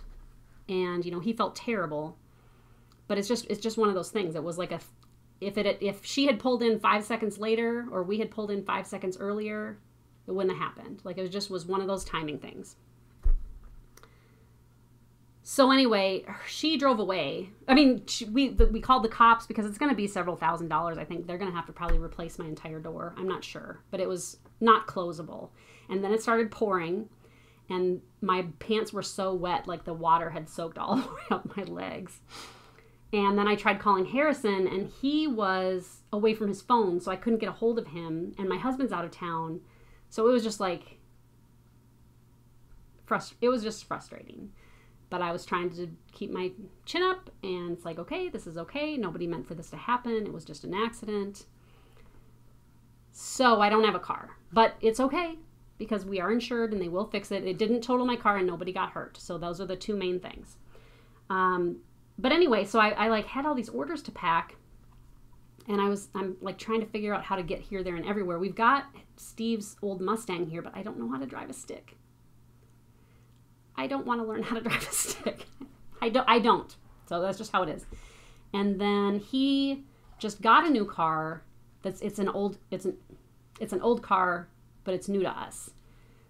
And, you know, he felt terrible. But it's just, it's just one of those things. It was like a, if it, if she had pulled in five seconds later or we had pulled in five seconds earlier, it wouldn't have happened. Like, it just was one of those timing things. So anyway, she drove away. I mean, she, we we called the cops because it's going to be several thousand dollars. I think they're going to have to probably replace my entire door. I'm not sure, but it was not closable. And then it started pouring, and my pants were so wet, like the water had soaked all the way up my legs. And then I tried calling Harrison, and he was away from his phone, so I couldn't get a hold of him. And my husband's out of town, so it was just like, frust- it was just frustrating. But I was trying to keep my chin up, and it's like, okay, this is okay. Nobody meant for this to happen. It was just an accident. So I don't have a car, but it's okay because we are insured and they will fix it. It didn't total my car and nobody got hurt. So those are the two main things. Um, but anyway, so I, I like had all these orders to pack, and I was, I'm like trying to figure out how to get here, there, and everywhere. We've got Steve's old Mustang here, but I don't know how to drive a stick. I don't want to learn how to drive a stick. I don't, I don't. So that's just how it is. And then he just got a new car. That's, it's an old, it's an, it's an old car, but it's new to us,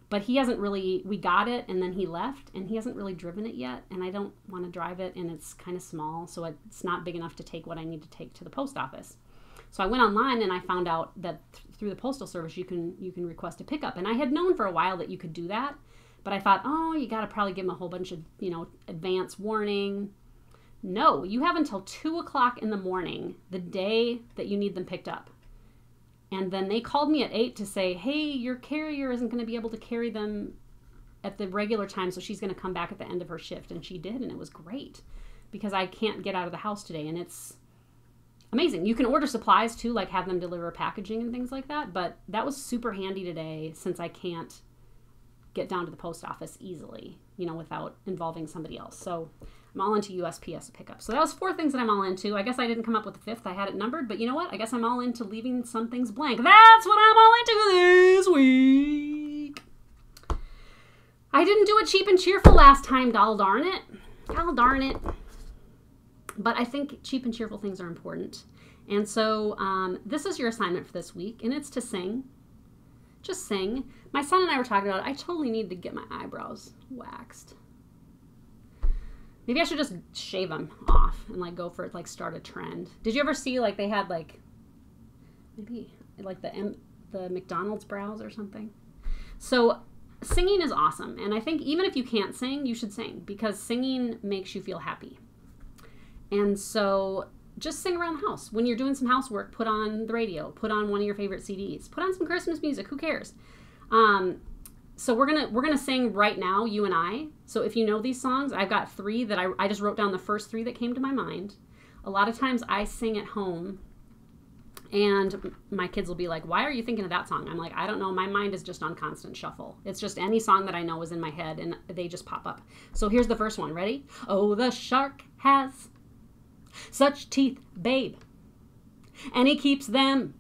but he hasn't really, we got it and then he left and he hasn't really driven it yet. And I don't want to drive it. And it's kind of small. So it's not big enough to take what I need to take to the post office. So I went online and I found out that th- through the postal service, you can, you can request a pickup. And I had known for a while that you could do that. But I thought, oh, you got to probably give them a whole bunch of, you know, advance warning. No, you have until two o'clock in the morning, the day that you need them picked up. And then they called me at eight to say, hey, your carrier isn't going to be able to carry them at the regular time. So she's going to come back at the end of her shift. And she did. And it was great because I can't get out of the house today. And it's amazing. You can order supplies too, like have them deliver packaging and things like that. But that was super handy today since I can't get down to the post office easily, you know, without involving somebody else. So I'm all into U S P S pickup. So that was four things that I'm all into. I guess I didn't come up with the fifth. I had it numbered, but you know what? I guess I'm all into leaving some things blank. That's what I'm all into this week. I didn't do it cheap and cheerful last time, doll darn it. Doll darn it. But I think cheap and cheerful things are important. And so um, this is your assignment for this week, and it's to sing. Just sing. My son and I were talking about it. I totally need to get my eyebrows waxed. Maybe I should just shave them off and like go for it, like start a trend. Did you ever see like they had like maybe like the M- the McDonald's brows or something? So singing is awesome, and I think even if you can't sing, you should sing because singing makes you feel happy. And so just sing around the house. When you're doing some housework, put on the radio, put on one of your favorite C Ds, put on some Christmas music, who cares? Um, so we're going to, we're going to sing right now, you and I. So if you know these songs, I've got three that I, I just wrote down the first three that came to my mind. A lot of times I sing at home and my kids will be like, why are you thinking of that song? I'm like, I don't know. My mind is just on constant shuffle. It's just any song that I know is in my head and they just pop up. So here's the first one. Ready? Oh, the shark has such teeth, babe, and he keeps them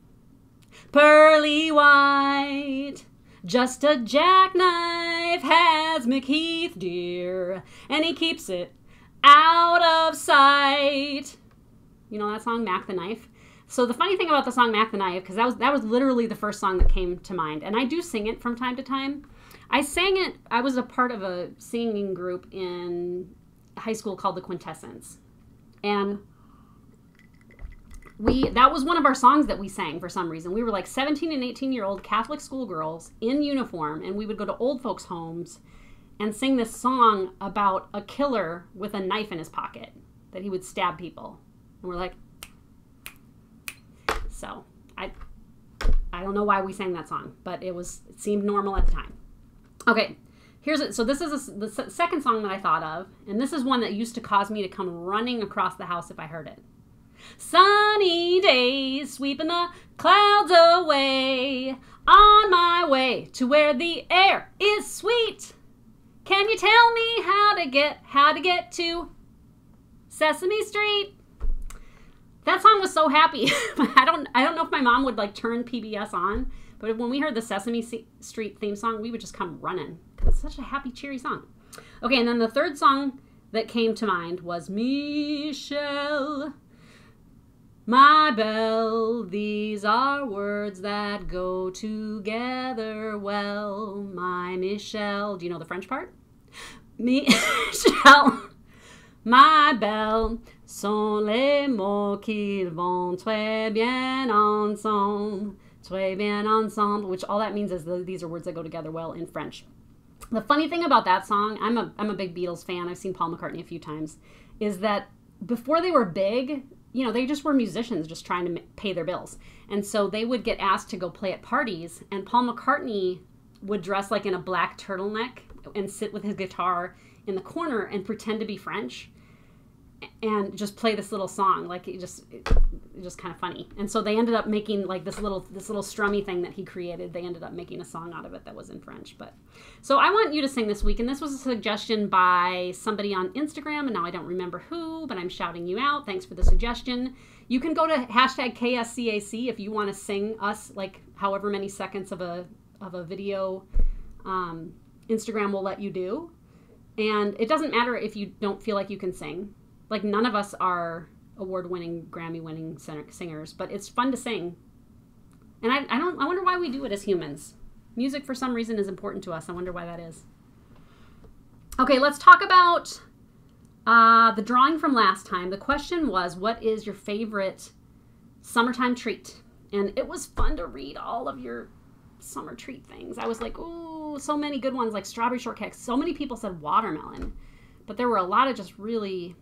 pearly white. Just a jackknife has McHeath, dear, and he keeps it out of sight. You know that song, Mac the Knife? So the funny thing about the song Mac the Knife, because that was, that was literally the first song that came to mind, and I do sing it from time to time. I sang it, I was a part of a singing group in high school called the Quintessence. And we, that was one of our songs that we sang for some reason. We were like seventeen and eighteen year old Catholic schoolgirls in uniform, and we would go to old folks' homes and sing this song about a killer with a knife in his pocket that he would stab people. And we're like, so I, I don't know why we sang that song, but it was, it seemed normal at the time. Okay. Here's it. So this is a, the second song that I thought of, and this is one that used to cause me to come running across the house if I heard it. Sunny days sweeping the clouds away, on my way to where the air is sweet. Can you tell me how to get how to get to Sesame Street? That song was so happy. I don't I don't know if my mom would like turn P B S on, but when we heard the Sesame Street theme song, we would just come running. It's such a happy, cheery song. Okay, and then the third song that came to mind was Michelle, my Belle. These are words that go together well. My Michelle. Do you know the French part? Michelle, my Belle. Sont les mots qui vont très bien ensemble, très bien ensemble, which all that means is the, these are words that go together well in French. The funny thing about that song, I'm a, I'm a big Beatles fan, I've seen Paul McCartney a few times, is that before they were big, you know, they just were musicians just trying to pay their bills. And so they would get asked to go play at parties, and Paul McCartney would dress like in a black turtleneck and sit with his guitar in the corner and pretend to be French. And just play this little song, like it just, it, it just kind of funny. And so they ended up making like this little, this little strummy thing that he created. They ended up making a song out of it that was in French. But so I want you to sing this week, and this was a suggestion by somebody on Instagram, and now I don't remember who, but I'm shouting you out. Thanks for the suggestion. You can go to hashtag K S C A C if you want to sing us like however many seconds of a of a video. Um, Instagram will let you do, and it doesn't matter if you don't feel like you can sing. Like, none of us are award-winning, Grammy-winning singers, but it's fun to sing. And I, I don't. I wonder why we do it as humans. Music, for some reason, is important to us. I wonder why that is. Okay, let's talk about uh, the drawing from last time. The question was, what is your favorite summertime treat? And it was fun to read all of your summer treat things. I was like, ooh, so many good ones, like strawberry shortcake. So many people said watermelon. But there were a lot of just really...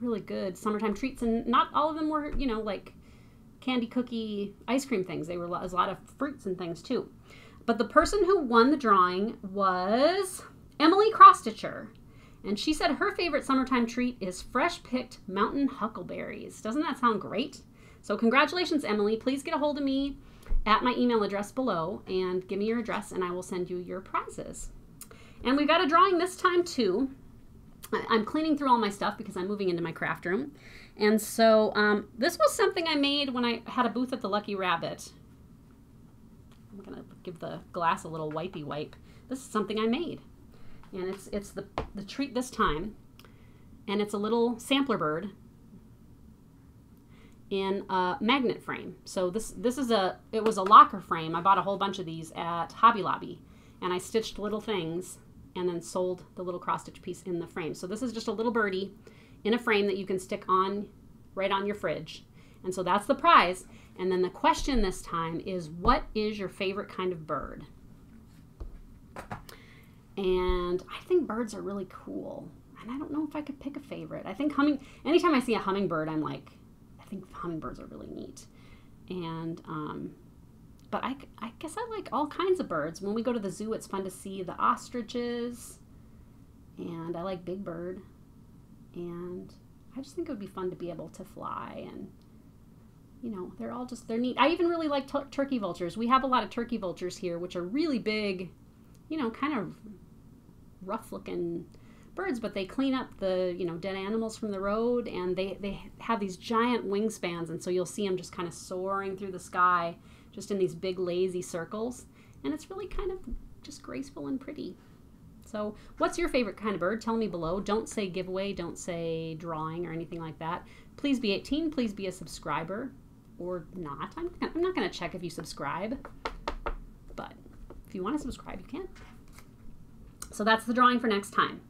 really good summertime treats, and not all of them were, you know, like candy, cookie, ice cream things. They were a lot of fruits and things too. But the person who won the drawing was Emily Crostitcher, and she said her favorite summertime treat is fresh picked mountain huckleberries. Doesn't that sound great? So congratulations, Emily. Please get a hold of me at my email address below and give me your address, and I will send you your prizes. And we've got a drawing this time too. I'm cleaning through all my stuff because I'm moving into my craft room. And so um, this was something I made when I had a booth at the Lucky Rabbit. I'm going to give the glass a little wipey wipe. This is something I made. And it's it's the, the treat this time. And it's a little sampler bird in a magnet frame. So this, this is a, it was a locker frame. I bought a whole bunch of these at Hobby Lobby. And I stitched little things and then sold the little cross-stitch piece in the frame. So this is just a little birdie in a frame that you can stick on right on your fridge. And so that's the prize. And then the question this time is, what is your favorite kind of bird? And I think birds are really cool. And I don't know if I could pick a favorite. I think humming, anytime I see a hummingbird, I'm like, I think hummingbirds are really neat. And, um, But I, I guess I like all kinds of birds. When we go to the zoo, it's fun to see the ostriches. And I like Big Bird. And I just think it would be fun to be able to fly. And, you know, they're all just, they're neat. I even really like t turkey vultures. We have a lot of turkey vultures here, which are really big, you know, kind of rough-looking birds. But they clean up the, you know, dead animals from the road. And they, they have these giant wingspans. And so you'll see them just kind of soaring through the sky, just in these big lazy circles, and it's really kind of just graceful and pretty. So what's your favorite kind of bird? Tell me below. Don't say giveaway, don't say drawing or anything like that. Please be eighteen, please be a subscriber, or not. I'm, I'm not gonna check if you subscribe, but if you wanna subscribe, you can. So that's the drawing for next time.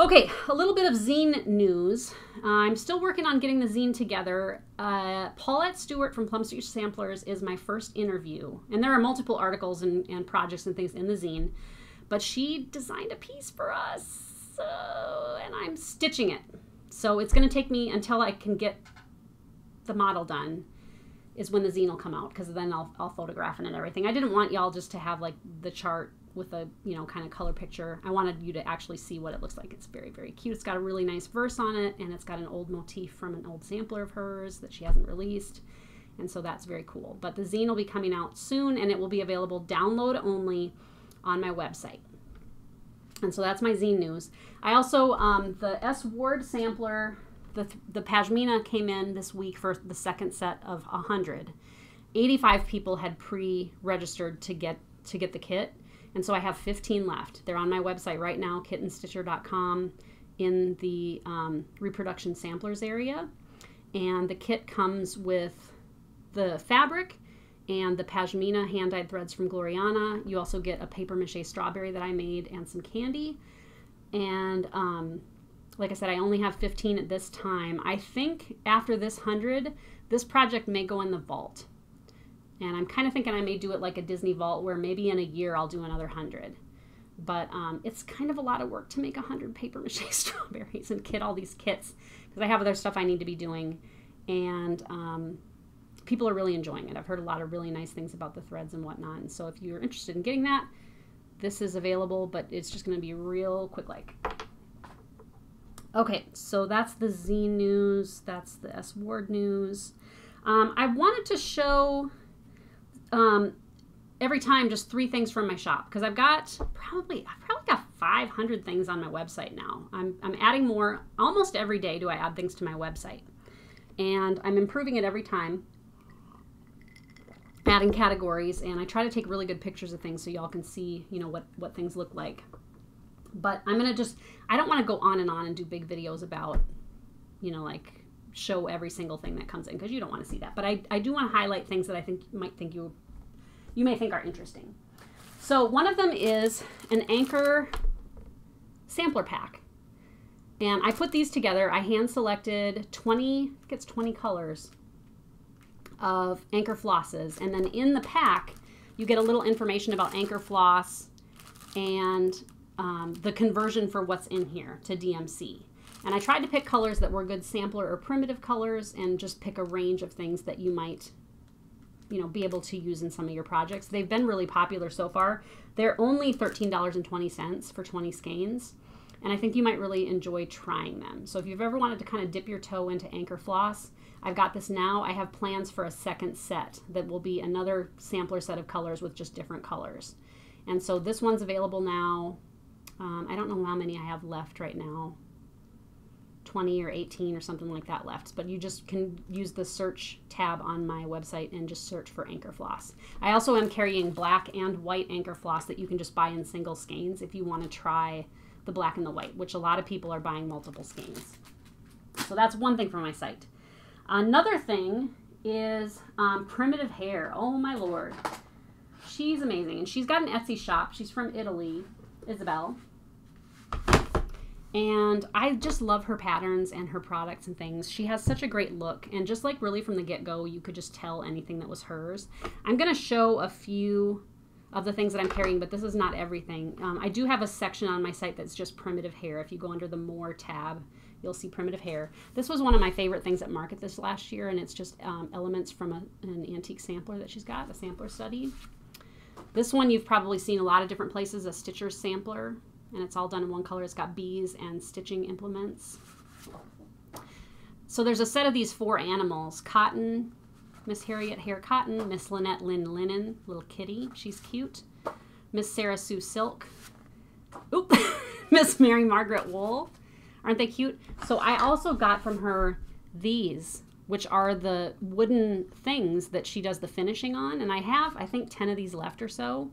Okay, a little bit of zine news. Uh, I'm still working on getting the zine together. Uh, Paulette Stewart from Plum Street Samplers is my first interview. And there are multiple articles and, and projects and things in the zine. But she designed a piece for us, so, and I'm stitching it. So it's going to take me until I can get the model done is when the zine will come out, because then I'll, I'll photograph it and everything. I didn't want y'all just to have like the chart with a, you know, kind of color picture. I wanted you to actually see what it looks like. It's very, very cute. It's got a really nice verse on it, and it's got an old motif from an old sampler of hers that she hasn't released, and so that's very cool. But the zine will be coming out soon, and it will be available download only on my website. And so that's my zine news. I also, um, the S Ward sampler, the, the Pashmina came in this week for the second set of one hundred. eighty-five people had pre-registered to get to get the kit, and so I have fifteen left. They're on my website right now, kit and stitcher dot com, in the um, reproduction samplers area. And the kit comes with the fabric and the Pashmina hand-dyed threads from Gloriana. You also get a papier-mâché strawberry that I made and some candy. And um, like I said, I only have fifteen at this time. I think after this one hundred, this project may go in the vault. And I'm kind of thinking I may do it like a Disney vault where maybe in a year I'll do another one hundred. But um, it's kind of a lot of work to make one hundred papier-mâché strawberries and kit all these kits because I have other stuff I need to be doing. And um, people are really enjoying it. I've heard a lot of really nice things about the threads and whatnot. And so if you're interested in getting that, this is available, but it's just going to be real quick-like. Okay, so that's the zine news. That's the S Ward news. Um, I wanted to show... Um, every time just three things from my shop because I've got probably I've probably got five hundred things on my website now. I'm, I'm adding more almost every day. Do I add things to my website, and I'm improving it every time, adding categories, and I try to take really good pictures of things so y'all can see, you know, what what things look like. But I'm gonna just I don't want to go on and on and do big videos about, you know, like show every single thing that comes in because you don't want to see that. But I, I do want to highlight things that I think you might think you you may think are interesting. So one of them is an Anchor sampler pack. And I put these together. I hand selected twenty, I think it's twenty colors of Anchor flosses. And then in the pack, you get a little information about Anchor floss and um, the conversion for what's in here to D M C. And I tried to pick colors that were good sampler or primitive colors and just pick a range of things that you might, you know, be able to use in some of your projects. They've been really popular so far. They're only thirteen dollars and twenty cents for twenty skeins. And I think you might really enjoy trying them. So if you've ever wanted to kind of dip your toe into Anchor floss, I've got this now. I have plans for a second set that will be another sampler set of colors with just different colors. And so this one's available now. Um, I don't know how many I have left right now. twenty or eighteen or something like that left, but you just can use the search tab on my website and just search for Anchor floss. I also am carrying black and white Anchor floss that you can just buy in single skeins if you want to try the black and the white, which a lot of people are buying multiple skeins. So that's one thing from my site. Another thing is um, Primitive Hare. Oh my lord. She's amazing, and she's got an Etsy shop. She's from Italy, Isabel. And I just love her patterns and her products and things. She has such a great look. And just like really from the get-go, you could just tell anything that was hers. I'm going to show a few of the things that I'm carrying, but this is not everything. Um, I do have a section on my site that's just Primitive Hare. If you go under the More tab, you'll see Primitive Hare. This was one of my favorite things at market this last year, and it's just um, elements from a, an antique sampler that she's got, a sampler study. This one you've probably seen a lot of different places, a Stitcher sampler. And it's all done in one color. It's got bees and stitching implements. So there's a set of these four animals. Cotton, Miss Harriet Hare Cotton, Miss Lynette Lynn Linen, little kitty, she's cute. Miss Sarah Sue Silk, oop, Miss Mary Margaret Wool. Aren't they cute? So I also got from her these, which are the wooden things that she does the finishing on. And I have, I think, ten of these left or so.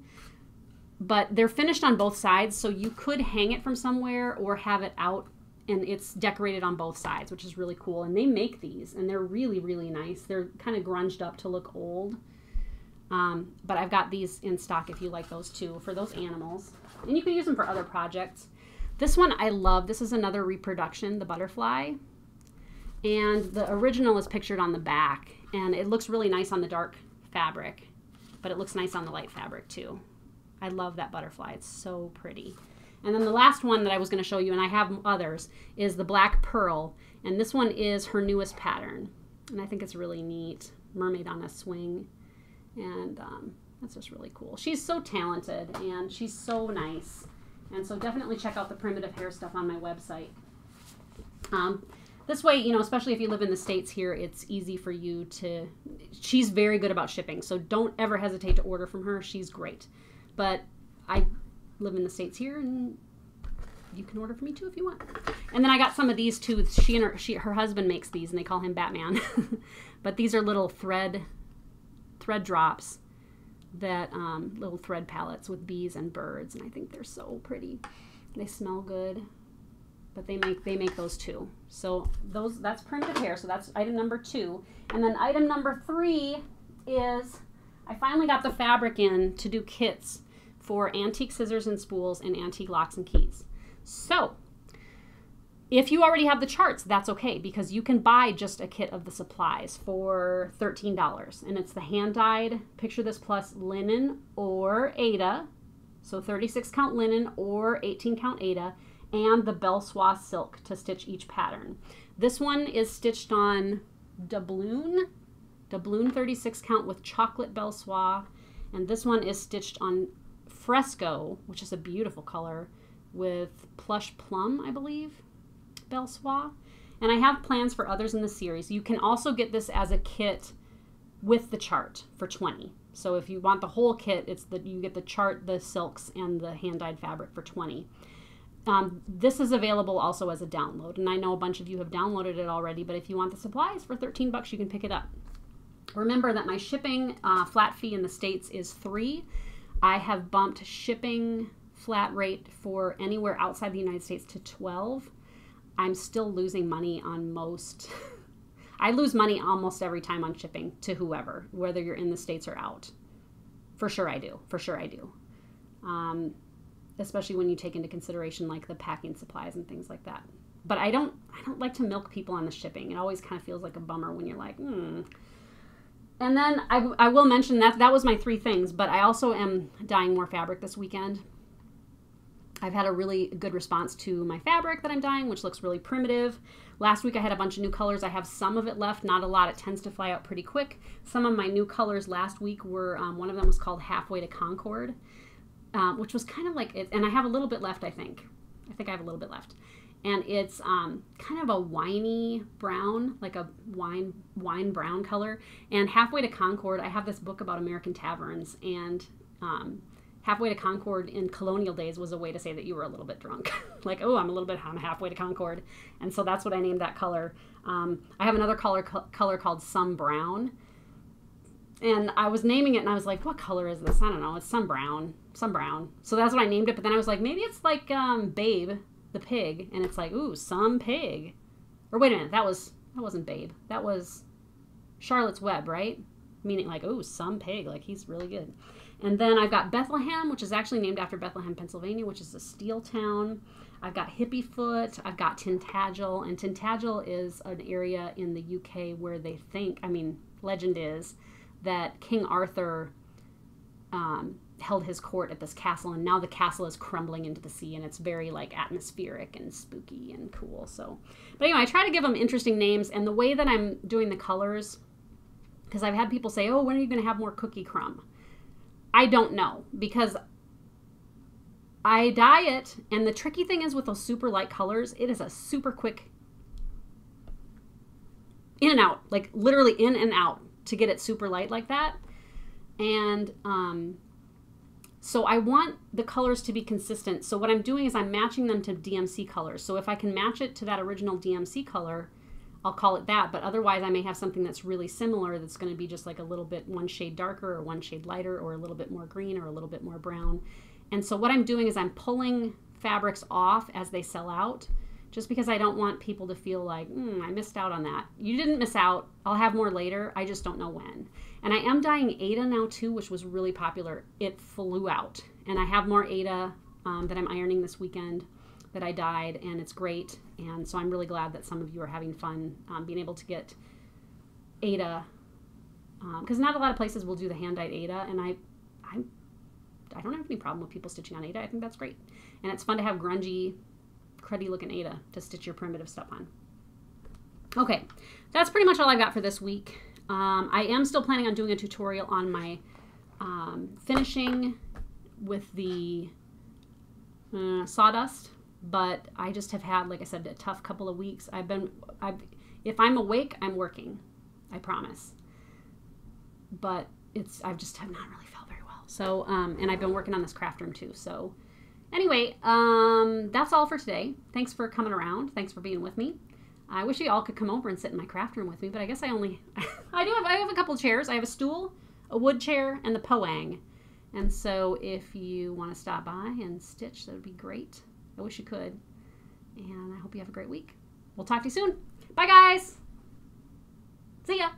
But they're finished on both sides, so you could hang it from somewhere or have it out, and it's decorated on both sides, which is really cool. And they make these, and they're really, really nice. They're kind of grunged up to look old. Um, but I've got these in stock if you like those too, for those animals. And you can use them for other projects. This one I love. This is another reproduction, the butterfly. And the original is pictured on the back, and it looks really nice on the dark fabric, but it looks nice on the light fabric too. I love that butterfly. It's so pretty. And then the last one that I was going to show you, and I have others, is the Black Pearl. And this one is her newest pattern. And I think it's really neat. Mermaid on a swing. And um, that's just really cool. She's so talented, and she's so nice. And so definitely check out the Primitive Hare stuff on my website. Um, this way, you know, especially if you live in the States here, it's easy for you to... She's very good about shipping, so don't ever hesitate to order from her. She's great. But I live in the States here, and you can order from me too if you want. And then I got some of these too. She and her, she, her husband makes these, and they call him Batman. But these are little thread, thread drops, that um, little thread palettes with bees and birds, and I think they're so pretty. They smell good, but they make they make those too. So those that's Primitive Hare. So that's item number two, and then item number three is I finally got the fabric in to do kits for antique scissors and spools and antique locks and keys. So if you already have the charts, that's okay, because you can buy just a kit of the supplies for thirteen dollars, and it's the hand-dyed Picture This Plus linen or Aida, so thirty-six count linen or eighteen count Aida, and the Belle Soie silk to stitch each pattern. This one is stitched on doubloon, doubloon thirty-six count with chocolate Belle Soie, and this one is stitched on fresco, which is a beautiful color, with plush plum, I believe. Belle Soie, and I have plans for others in the series. You can also get this as a kit with the chart for twenty dollars. So if you want the whole kit, it's the you get the chart, the silks, and the hand-dyed fabric for twenty dollars. Um, this is available also as a download, and I know a bunch of you have downloaded it already, but if you want the supplies for thirteen bucks, you can pick it up. Remember that my shipping uh, flat fee in the States is three dollars. I have bumped shipping flat rate for anywhere outside the United States to twelve dollars. I'm still losing money on most. I lose money almost every time on shipping to whoever, whether you're in the States or out. For sure I do. For sure I do. Um, especially when you take into consideration like the packing supplies and things like that. But I don't, I don't like to milk people on the shipping. It always kind of feels like a bummer when you're like, hmm. And then I, I will mention that that was my three things, but I also am dyeing more fabric this weekend. I've had a really good response to my fabric that I'm dyeing, which looks really primitive. Last week I had a bunch of new colors. I have some of it left, not a lot. It tends to fly out pretty quick. Some of my new colors last week were, um, one of them was called Halfway to Concord, um, which was kind of like, it, and I have a little bit left, I think. I think I have a little bit left. And it's um, kind of a winey brown, like a wine wine brown color. And Halfway to Concord, I have this book about American taverns, and um, Halfway to Concord in colonial days was a way to say that you were a little bit drunk. Like, oh, I'm a little bit, I'm halfway to Concord. And so that's what I named that color. Um, I have another color, co color called Sun Brown. And I was naming it and I was like, what color is this? I don't know. It's Sun Brown, Sun Brown. So that's what I named it. But then I was like, maybe it's like um, Babe the Pig. And it's like, ooh, Sun Pig. Or wait a minute, that, was, that wasn't Babe. That was Charlotte's Web, right? Meaning like, ooh, Sun Pig. Like, he's really good. And then I've got Bethlehem, which is actually named after Bethlehem, Pennsylvania, which is a steel town. I've got Hippie Foot. I've got Tintagel. And Tintagel is an area in the U K where they think, I mean, legend is, that King Arthur um, held his court at this castle. And now the castle is crumbling into the sea. And it's very, like, atmospheric and spooky and cool. So, but anyway, I try to give them interesting names. And the way that I'm doing the colors, because I've had people say, oh, when are you going to have more cookie crumb? I don't know, because I dye it, and the tricky thing is with those super light colors, it is a super quick in and out, like literally in and out to get it super light like that. And um, so I want the colors to be consistent. So what I'm doing is I'm matching them to D M C colors. So if I can match it to that original D M C color, I'll call it that, but otherwise I may have something that's really similar that's going to be just like a little bit one shade darker or one shade lighter or a little bit more green or a little bit more brown. And so what I'm doing is I'm pulling fabrics off as they sell out, just because I don't want people to feel like, mm, I missed out on that. You didn't miss out. I'll have more later. I just don't know when. And I am dyeing Aida now too, which was really popular. It flew out. And I have more Aida um, that I'm ironing this weekend that I dyed, and it's great. And so I'm really glad that some of you are having fun um, being able to get Aida, because um, not a lot of places will do the hand-dyed Aida, and I, I I don't have any problem with people stitching on Aida. I think that's great. And it's fun to have grungy, cruddy looking Aida to stitch your primitive stuff on. Okay, that's pretty much all I've got for this week. Um, I am still planning on doing a tutorial on my um, finishing with the uh, sawdust. But I just have had, like I said, a tough couple of weeks. I've been, I've, if I'm awake, I'm working, I promise. But it's, I've just have not really felt very well. So, um, and I've been working on this craft room too. So Anyway, um, that's all for today. Thanks for coming around. Thanks for being with me. I wish you all could come over and sit in my craft room with me, but I guess I only... I do have I have a couple chairs. I have a stool, a wood chair, and the Poang. And so if you want to stop by and stitch, that would be great. I wish you could. And I hope you have a great week. We'll talk to you soon. Bye, guys. See ya.